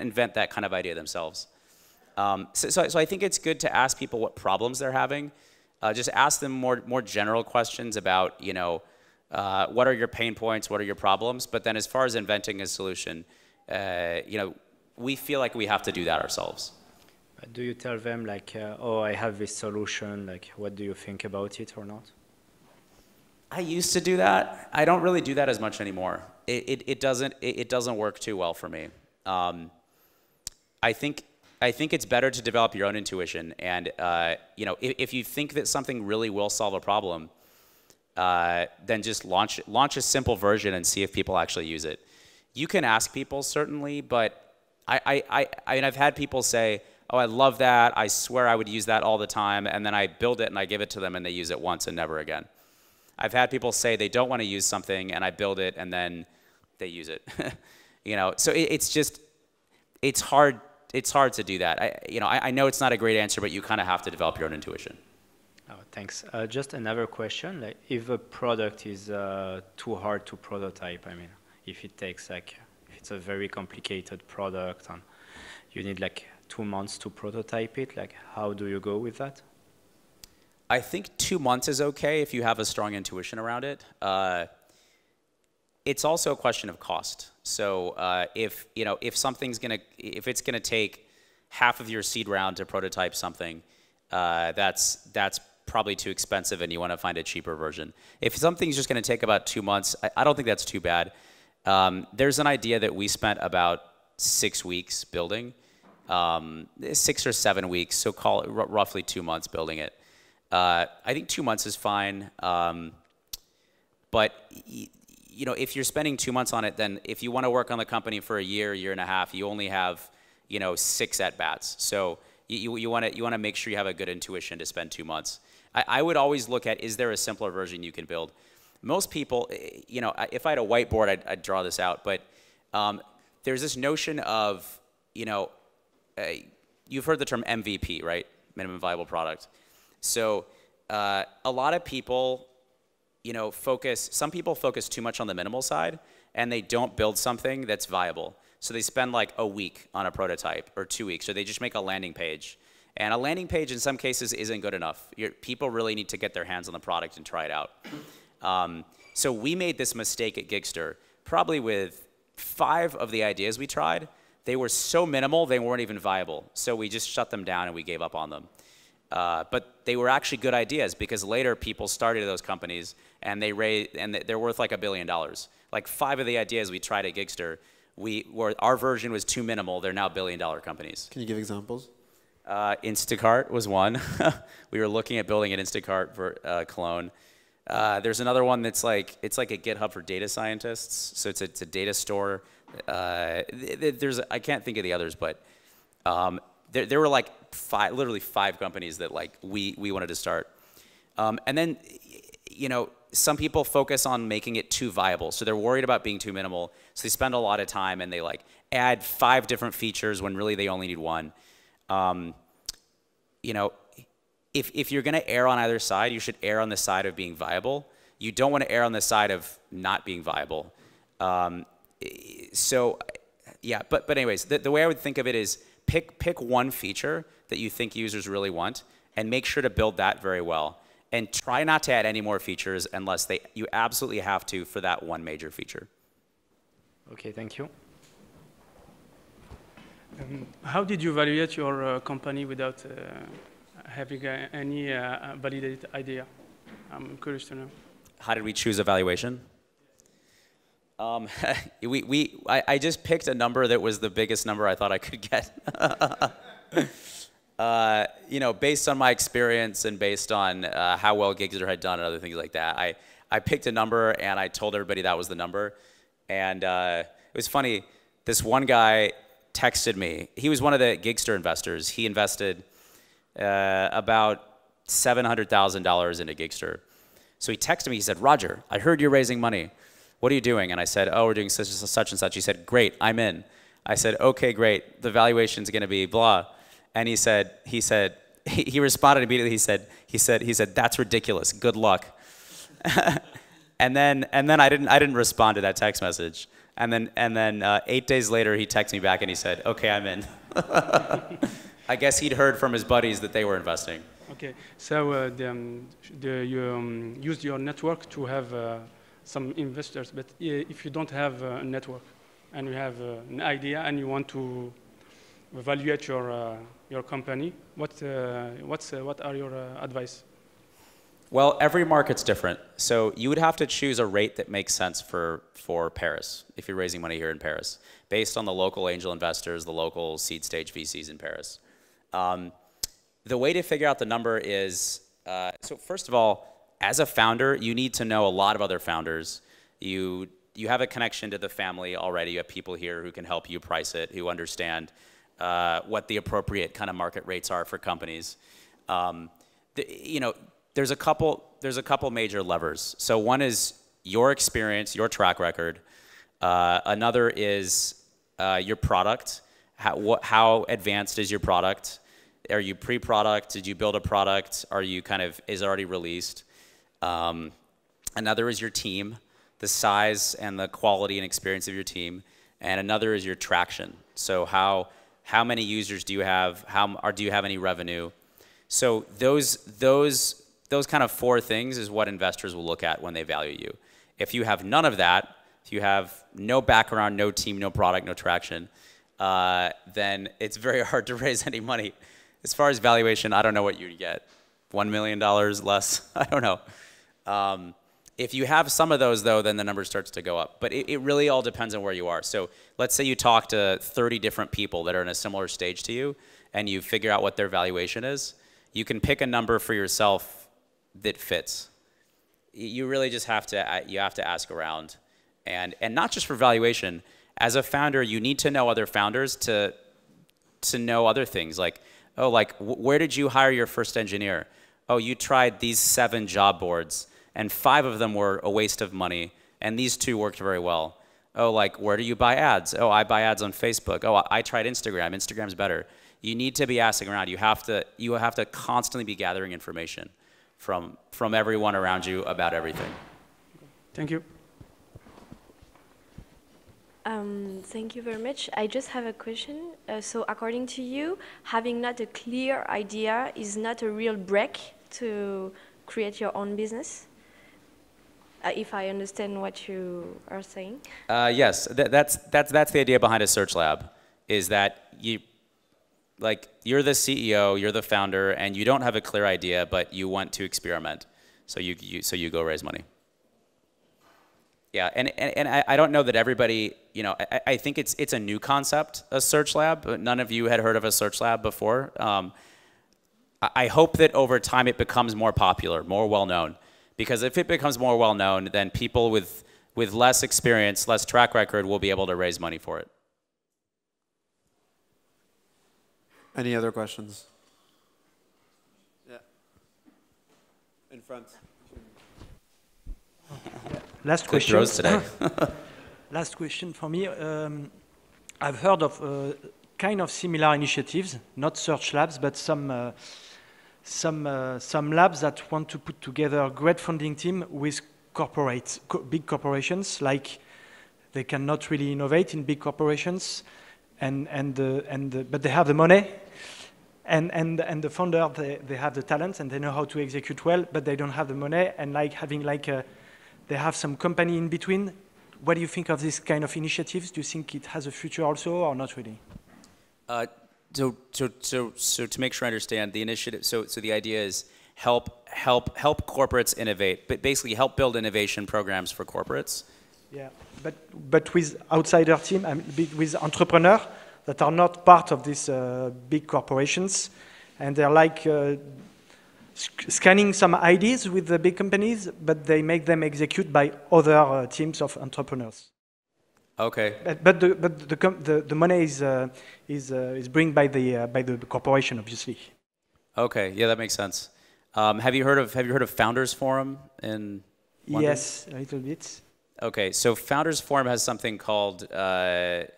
invent that kind of idea themselves. So I think it's good to ask people what problems they're having. Just ask them more general questions about, you know, what are your pain points? What are your problems? But then as far as inventing a solution, you know, we feel like we have to do that ourselves. But do you tell them, like, oh, I have this solution, like, what do you think about it or not? I used to do that. I don't really do that as much anymore. It doesn't work too well for me. I think it's better to develop your own intuition. And, you know, if you think that something really will solve a problem, then just launch a simple version and see if people actually use it. You can ask people, certainly, but I mean, I've had people say, oh, I love that, I swear I would use that all the time, and then I build it and I give it to them and they use it once and never again. I've had people say they don't want to use something and I build it and then they use it. You know, so it's hard to do that. I know it's not a great answer, but you kind of have to develop your own intuition. Oh, thanks. Just another question. Like, if a product is too hard to prototype, I mean, if it takes, like, if it's a very complicated product and you need, like, 2 months to prototype it, like, how do you go with that? I think 2 months is okay if you have a strong intuition around it. It's also a question of cost. So if, you know, if it's gonna take half of your seed round to prototype something, that's probably too expensive and you want to find a cheaper version. If something's just going to take about 2 months, I don't think that's too bad. There's an idea that we spent about 6 weeks building, 6 or 7 weeks, so call it roughly 2 months building it. I think 2 months is fine, but you know, if you're spending 2 months on it, then if you want to work on the company for a year, year and a half, you only have, you know, 6 at-bats. So you want to make sure you have a good intuition to spend 2 months. I would always look at, is there a simpler version you can build? Most people, you know, if I had a whiteboard, I'd draw this out. But there's this notion of, you know, you've heard the term MVP, right? Minimum viable product. So a lot of people you know, focus, some people focus too much on the minimal side and they don't build something that's viable. So they spend like a week on a prototype or 2 weeks, or they just make a landing page. And a landing page in some cases isn't good enough. People really need to get their hands on the product and try it out. So we made this mistake at Gigster. Probably with 5 of the ideas we tried, they were so minimal they weren't even viable. So we just shut them down and we gave up on them. But they were actually good ideas because later people started those companies and they're worth like $1 billion. Like 5 of the ideas we tried at Gigster, our version was too minimal. They're now $1 billion companies. Can you give examples? Instacart was one. We were looking at building an Instacart clone. There's another one that's like, it's like a GitHub for data scientists. So it's a data store. I can't think of the others, but there were like literally five companies that like we wanted to start. And then, you know, some people focus on making it too viable. So they're worried about being too minimal. So they spend a lot of time and they like add 5 different features when really they only need one. You know, if you're going to err on either side, you should err on the side of being viable. You don't want to err on the side of not being viable. So, yeah, but anyways, the way I would think of it is pick one feature that you think users really want and make sure to build that very well. And try not to add any more features unless you absolutely have to for that one major feature. Okay, thank you. How did you evaluate your company without having any validated idea? I'm curious to know. How did we choose evaluation? I just picked a number that was the biggest number I thought I could get. You know, based on my experience and based on how well Gigster had done and other things like that, I picked a number and I told everybody that was the number. And it was funny, this one guy texted me. He was one of the Gigster investors. He invested about $700,000 into Gigster. So he texted me, he said, Roger, I heard you're raising money. What are you doing? And I said, oh, we're doing such and such. He said, great, I'm in. I said, okay, great. The valuation's gonna be blah. And he responded immediately. He said, that's ridiculous. Good luck. and then I didn't respond to that text message. And then 8 days later, he texted me back and he said, okay, I'm in. I guess he'd heard from his buddies that they were investing. Okay, so you used your network to have some investors, but if you don't have a network and you have an idea and you want to evaluate your company, what are your advice? Well, every market's different. So you would have to choose a rate that makes sense for Paris, if you're raising money here in Paris, based on the local angel investors, the local seed stage VCs in Paris. The way to figure out the number is, so first of all, as a founder, you need to know a lot of other founders. You have a connection to the family already. You have people here who can help you price it, who understand what the appropriate kind of market rates are for companies. You know, there's a couple major levers. So one is your experience, your track record. Another is your product. How advanced is your product? Are you pre-product? Did you build a product? Are you is it already released? Another is your team, the size and the quality and experience of your team. And another is your traction. So how many users do you have? Do you have any revenue? So those kind of 4 things is what investors will look at when they value you. If you have none of that, if you have no background, no team, no product, no traction, then it's very hard to raise any money. As far as valuation, I don't know what you'd get. $1 million less, I don't know. If you have some of those though, then the number starts to go up. But it really all depends on where you are. So let's say you talk to 30 different people that are in a similar stage to you and you figure out what their valuation is. You can pick a number for yourself that fits. You really just have to ask around, and not just for valuation. As a founder, you need to know other founders to know other things like, oh, like where did you hire your first engineer? Oh, you tried these 7 job boards and 5 of them were a waste of money and these 2 worked very well. Oh, like where do you buy ads? Oh, I buy ads on Facebook. Oh, I tried Instagram. Instagram's better. You need to be asking around. You have to constantly be gathering information from everyone around you about everything. Thank you. Thank you very much. I just have a question. So according to you, having not a clear idea is not a real break to create your own business? If I understand what you are saying. Yes, that's the idea behind a search lab, is that you're the CEO, you're the founder, and you don't have a clear idea, but you want to experiment. So you go raise money. Yeah, and I don't know that everybody, I think it's a new concept, a search lab. But none of you had heard of a search lab before. I hope that over time it becomes more popular, more well-known. Because if it becomes more well-known, then people with less experience, less track record, will be able to raise money for it. Any other questions? Yeah. In front. Last question. Good throws today. Last question for me. I've heard of kind of similar initiatives, not search labs, but some labs that want to put together a great funding team with corporates, big corporations. Like, they cannot really innovate in big corporations, but they have the money, and the founder, they have the talent and they know how to execute well, but they don't have the money, and they have some company in between. What do you think of this kind of initiatives? Do you think it has a future also, or not really? So to make sure I understand the initiative, so the idea is help corporates innovate, but basically help build innovation programs for corporates. Yeah, but with outsider team, with entrepreneurs that are not part of these big corporations, and they're scanning some ideas with the big companies, but they make them execute by other teams of entrepreneurs. Okay. But the money is bring by the corporation, obviously. Okay. Yeah, that makes sense. Have you heard of Founders Forum in London? Yes, a little bit. Okay. So Founders Forum has something called they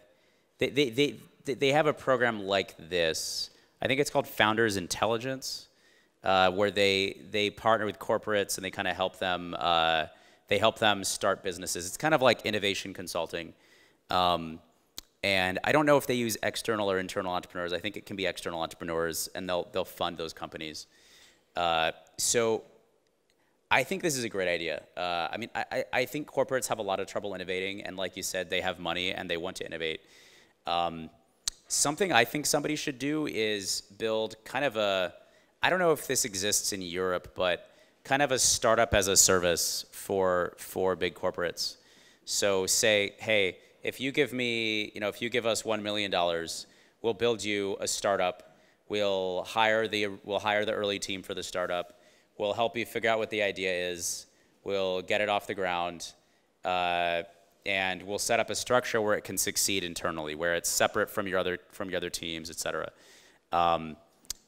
have a program like this. I think it's called Founders Intelligence, where they partner with corporates and they kind of help them start businesses. It's kind of like innovation consulting. And I don't know if they use external or internal entrepreneurs. I think it can be external entrepreneurs, and they'll fund those companies. So I think this is a great idea. I think corporates have a lot of trouble innovating, and like you said, they have money and they want to innovate. Something I think somebody should do is build kind of a, I don't know if this exists in Europe, but kind of a startup as a service for big corporates. So say, hey, if you give us $1 million, we'll build you a startup. We'll hire the early team for the startup. We'll help you figure out what the idea is. We'll get it off the ground, and we'll set up a structure where it can succeed internally, where it's separate from your other teams, et cetera.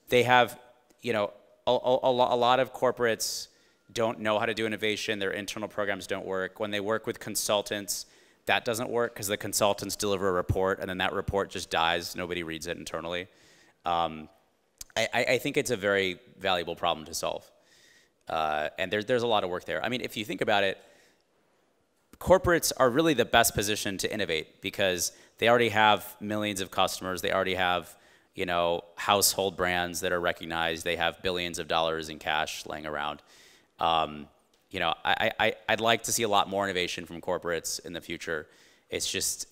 They have, a lot of corporates don't know how to do innovation. Their internal programs don't work. When they work with consultants, that doesn't work because the consultants deliver a report, and then that report just dies. Nobody reads it internally. I think it's a very valuable problem to solve. And there's a lot of work there. I mean, if you think about it, corporates are really the best position to innovate because they already have millions of customers. They already have household brands that are recognized. They have billions of dollars in cash laying around. I'd like to see a lot more innovation from corporates in the future. It's just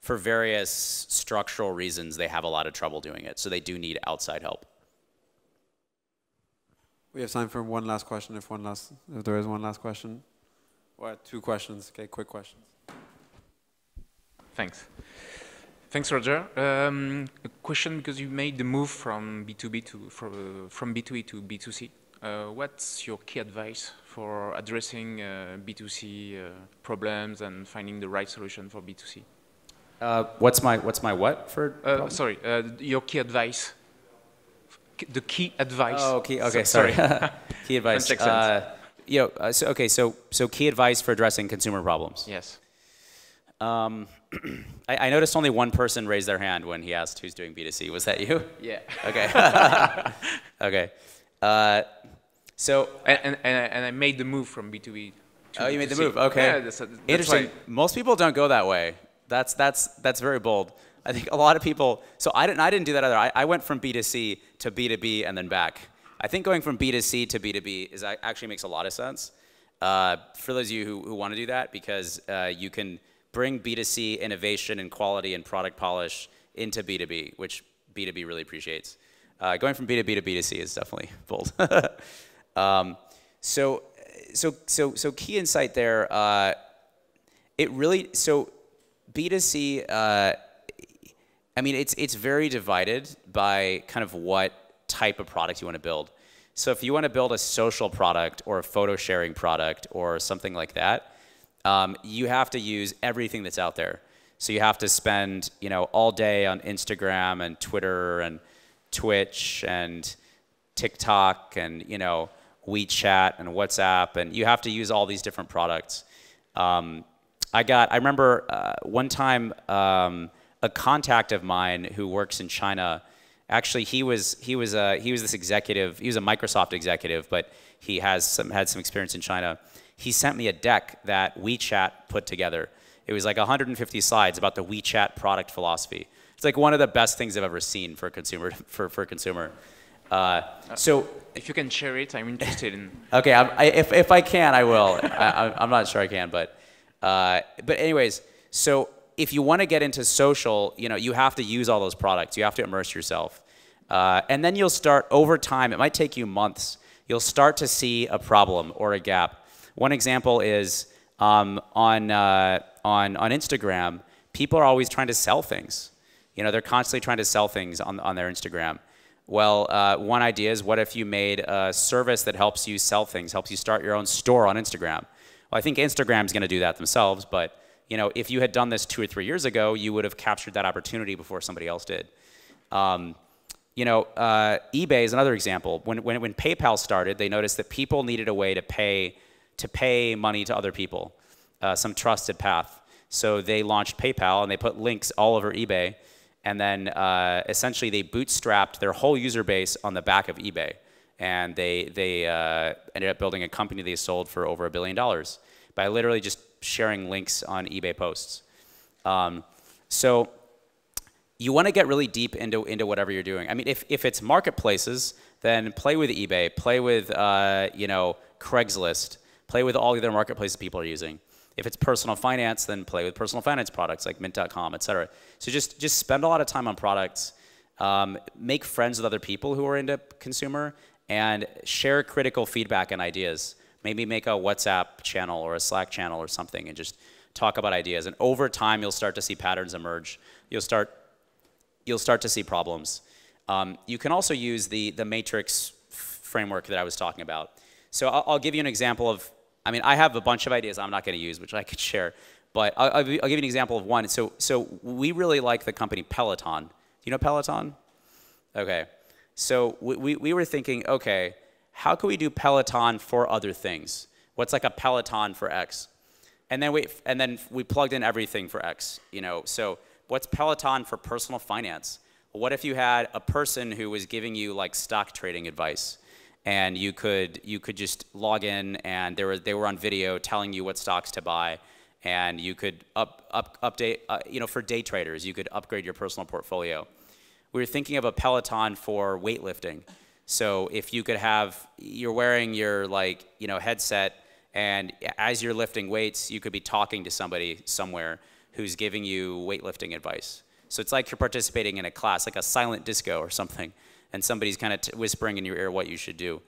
for various structural reasons, they have a lot of trouble doing it. So they do need outside help. We have time for one last question, if there is one last question. Or two questions. Okay, quick questions. Thanks, Roger. A question, because you made the move from B2B from B2E to B2C. What's your key advice for addressing B2C problems and finding the right solution for B2C? What's my what for? Sorry, your key advice. The key advice. Oh, okay, sorry. Key advice. So key advice for addressing consumer problems. Yes. I noticed only one person raised their hand when he asked who's doing B2C. Was that you? Yeah. Okay. Okay. So and I made the move from B2B to opportunity. Oh, you made the move. Okay. Yeah, that's interesting. Most people don't go that way. That's very bold. I think a lot of people. So I didn't do that either. I went from B2C to B2B and then back. I think going from B2C to B2B is actually makes a lot of sense for those of you who want to do that, because you can bring B2C innovation and quality and product polish into B2B, which B2B really appreciates. Going from B2B to B2C is definitely bold. So key insight there. It really, so B2C, I mean, it's very divided by kind of what type of product you want to build. So if you want to build a social product or a photo sharing product or something like that, you have to use everything that's out there. So you have to spend, you know, all day on Instagram and Twitter and Twitch and TikTok and, you know, WeChat and WhatsApp, and you have to use all these different products. I remember one time a contact of mine who works in China, actually he was this executive, he was a Microsoft executive, but he had some experience in China. He sent me a deck that WeChat put together. It was like 150 slides about the WeChat product philosophy. It's like one of the best things I've ever seen for a consumer. For a consumer. So if you can share it, I'm interested in. Okay, if I can, I will. I'm not sure I can, but anyways. So if you want to get into social, you know, you have to use all those products. You have to immerse yourself, and then you'll start over time. It might take you months. You'll start to see a problem or a gap. One example is on Instagram, people are always trying to sell things. You know, they're constantly trying to sell things on their Instagram. Well, one idea is, what if you made a service that helps you sell things, helps you start your own store on Instagram? Well, I think Instagram's going to do that themselves, but you know, if you had done this 2 or 3 years ago, you would have captured that opportunity before somebody else did. You know, eBay is another example. When PayPal started, they noticed that people needed a way to pay money to other people, some trusted path. So they launched PayPal and they put links all over eBay. And then essentially they bootstrapped their whole user base on the back of eBay. And they ended up building a company they sold for over $1 billion by literally just sharing links on eBay posts. So you want to get really deep into whatever you're doing. I mean, if it's marketplaces, then play with eBay, play with you know, Craigslist, play with all the other marketplaces people are using. If it's personal finance, then play with personal finance products like Mint.com, et cetera. So just spend a lot of time on products, make friends with other people who are into consumer, and share critical feedback and ideas. Maybe make a WhatsApp channel or a Slack channel or something and just talk about ideas. And over time, you'll start to see patterns emerge. You'll start to see problems. You can also use the matrix framework that I was talking about. So I'll give you an example of, I mean, I have a bunch of ideas I'm not going to use, which I could share, but I'll give you an example of one. So we really like the company Peloton. Do you know Peloton? Okay. So we were thinking, okay, how can we do Peloton for other things? What's like a Peloton for X? And then we plugged in everything for X. You know, so what's Peloton for personal finance? What if you had a person who was giving you like stock trading advice? And you could just log in, and they were on video telling you what stocks to buy, and you could update. You know, for day traders, you could upgrade your personal portfolio. We were thinking of a Peloton for weightlifting. So if you could have, you're wearing your like, you know, headset, and as you're lifting weights, you could be talking to somebody somewhere who's giving you weightlifting advice. So it's like you're participating in a class, like a silent disco or something. And somebody's kind of whispering in your ear what you should do.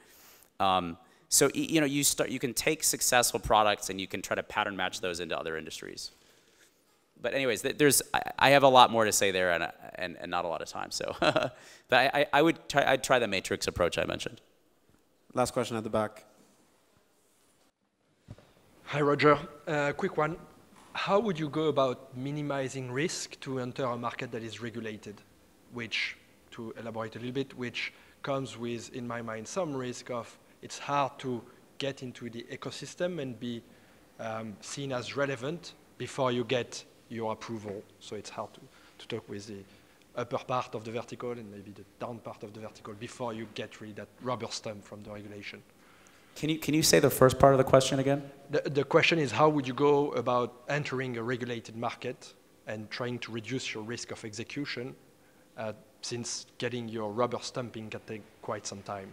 So you know, you can take successful products and you can try to pattern match those into other industries. But anyways, I have a lot more to say there, and not a lot of time. So, but I'd try the matrix approach I mentioned. Last question at the back. Hi, Roger. Quick one. How would you go about minimizing risk to enter a market that is regulated, which? To elaborate a little bit, which comes with, in my mind, some risk of it's hard to get into the ecosystem and be seen as relevant before you get your approval. So it's hard to talk with the upper part of the vertical and maybe the down part of the vertical before you get rid of that rubber stamp from the regulation. Can you say the first part of the question again? The question is, how would you go about entering a regulated market and trying to reduce your risk of execution, since getting your rubber stamping can take quite some time?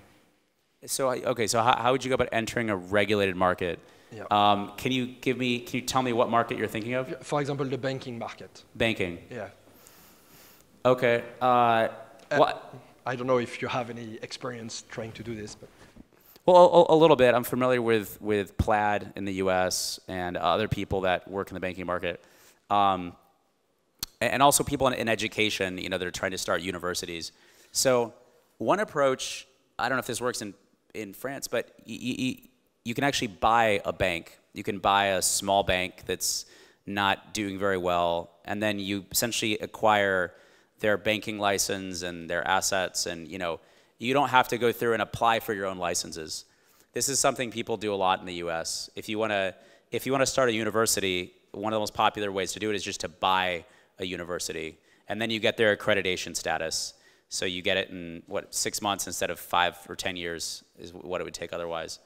So how would you go about entering a regulated market? Yeah. Can you tell me what market you're thinking of? For example, the banking market. Banking. Yeah. Okay. I don't know if you have any experience trying to do this, but. Well, a little bit. I'm familiar with Plaid in the U.S. and other people that work in the banking market, and also people in education. You know, they're trying to start universities. So one approach. I don't know if this works in France, but you can actually buy a bank. You can buy a small bank that's not doing very well, and then you essentially acquire their banking license and their assets, and you don't have to go through and apply for your own licenses. This is something people do a lot in the US. If you want to start a university, one of the most popular ways to do it is just to buy a university. And then you get their accreditation status. So you get it in, 6 months instead of 5 or 10 years is what it would take otherwise.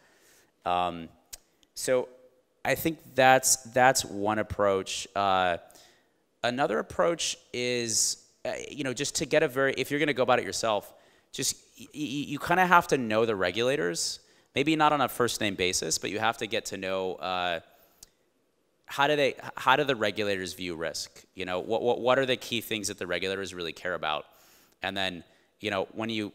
So I think that's one approach. Another approach is, just to get if you're going to go about it yourself, just you kind of have to know the regulators, maybe not on a first name basis, but you have to get to know how do the regulators view risk? What are the key things that the regulators really care about? And then when you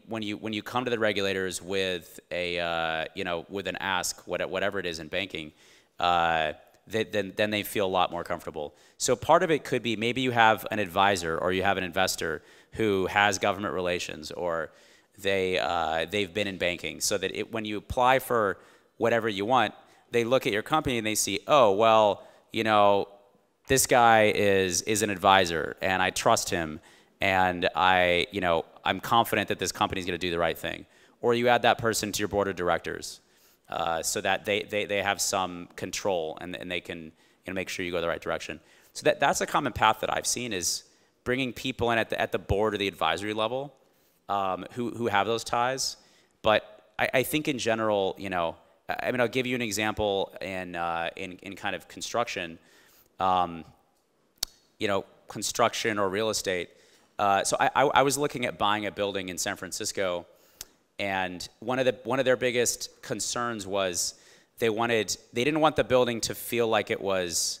come to the regulators with a with an ask, whatever it is in banking, then they feel a lot more comfortable. So part of it could be maybe you have an advisor or you have an investor who has government relations, or they've been in banking, so that when you apply for whatever you want, they look at your company and they see, oh, well, this guy is an advisor and I trust him, and I'm confident that this company is going to do the right thing. Or you add that person to your board of directors, so that they have some control and they can make sure you go the right direction. So that's a common path that I've seen, is bringing people in at the board or the advisory level, who have those ties. But I think in general, I'll give you an example in kind of construction, construction or real estate. So I was looking at buying a building in San Francisco, and one of their biggest concerns was they didn't want the building to feel like it was.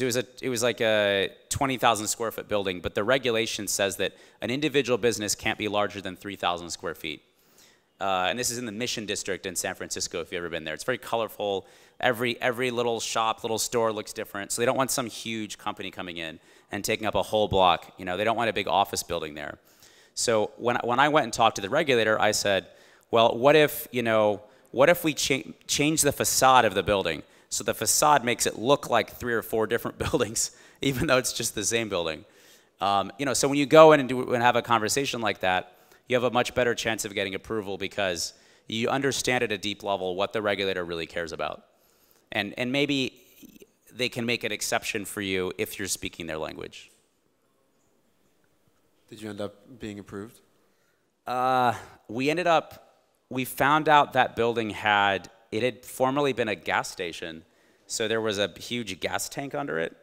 It was like a 20,000 square foot building, but the regulation says that an individual business can't be larger than 3,000 square feet. And this is in the Mission District in San Francisco, if you've ever been there. It's very colorful. Every little shop, little store looks different. So they don't want some huge company coming in and taking up a whole block. They don't want a big office building there. So when I went and talked to the regulator, I said, well, what if we change the facade of the building? So the facade makes it look like 3 or 4 different buildings, even though it's just the same building. So when you go in and have a conversation like that, you have a much better chance of getting approval because you understand at a deep level what the regulator really cares about. And maybe they can make an exception for you if you're speaking their language. Did you end up being approved? We found out that building had formerly been a gas station, so there was a huge gas tank under it,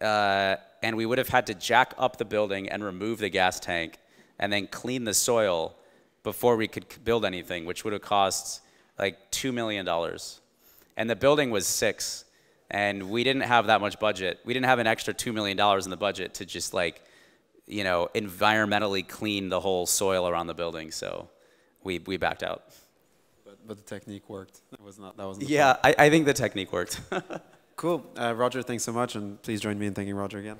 and we would have had to jack up the building and remove the gas tank and then clean the soil before we could build anything, which would have cost like $2 million. And the building was $6 million, and we didn't have that much budget. We didn't have an extra $2 million in the budget to just environmentally clean the whole soil around the building, so we backed out. But the technique worked. That wasn't. Yeah, I think the technique worked. Cool. Roger, thanks so much, and please join me in thanking Roger again.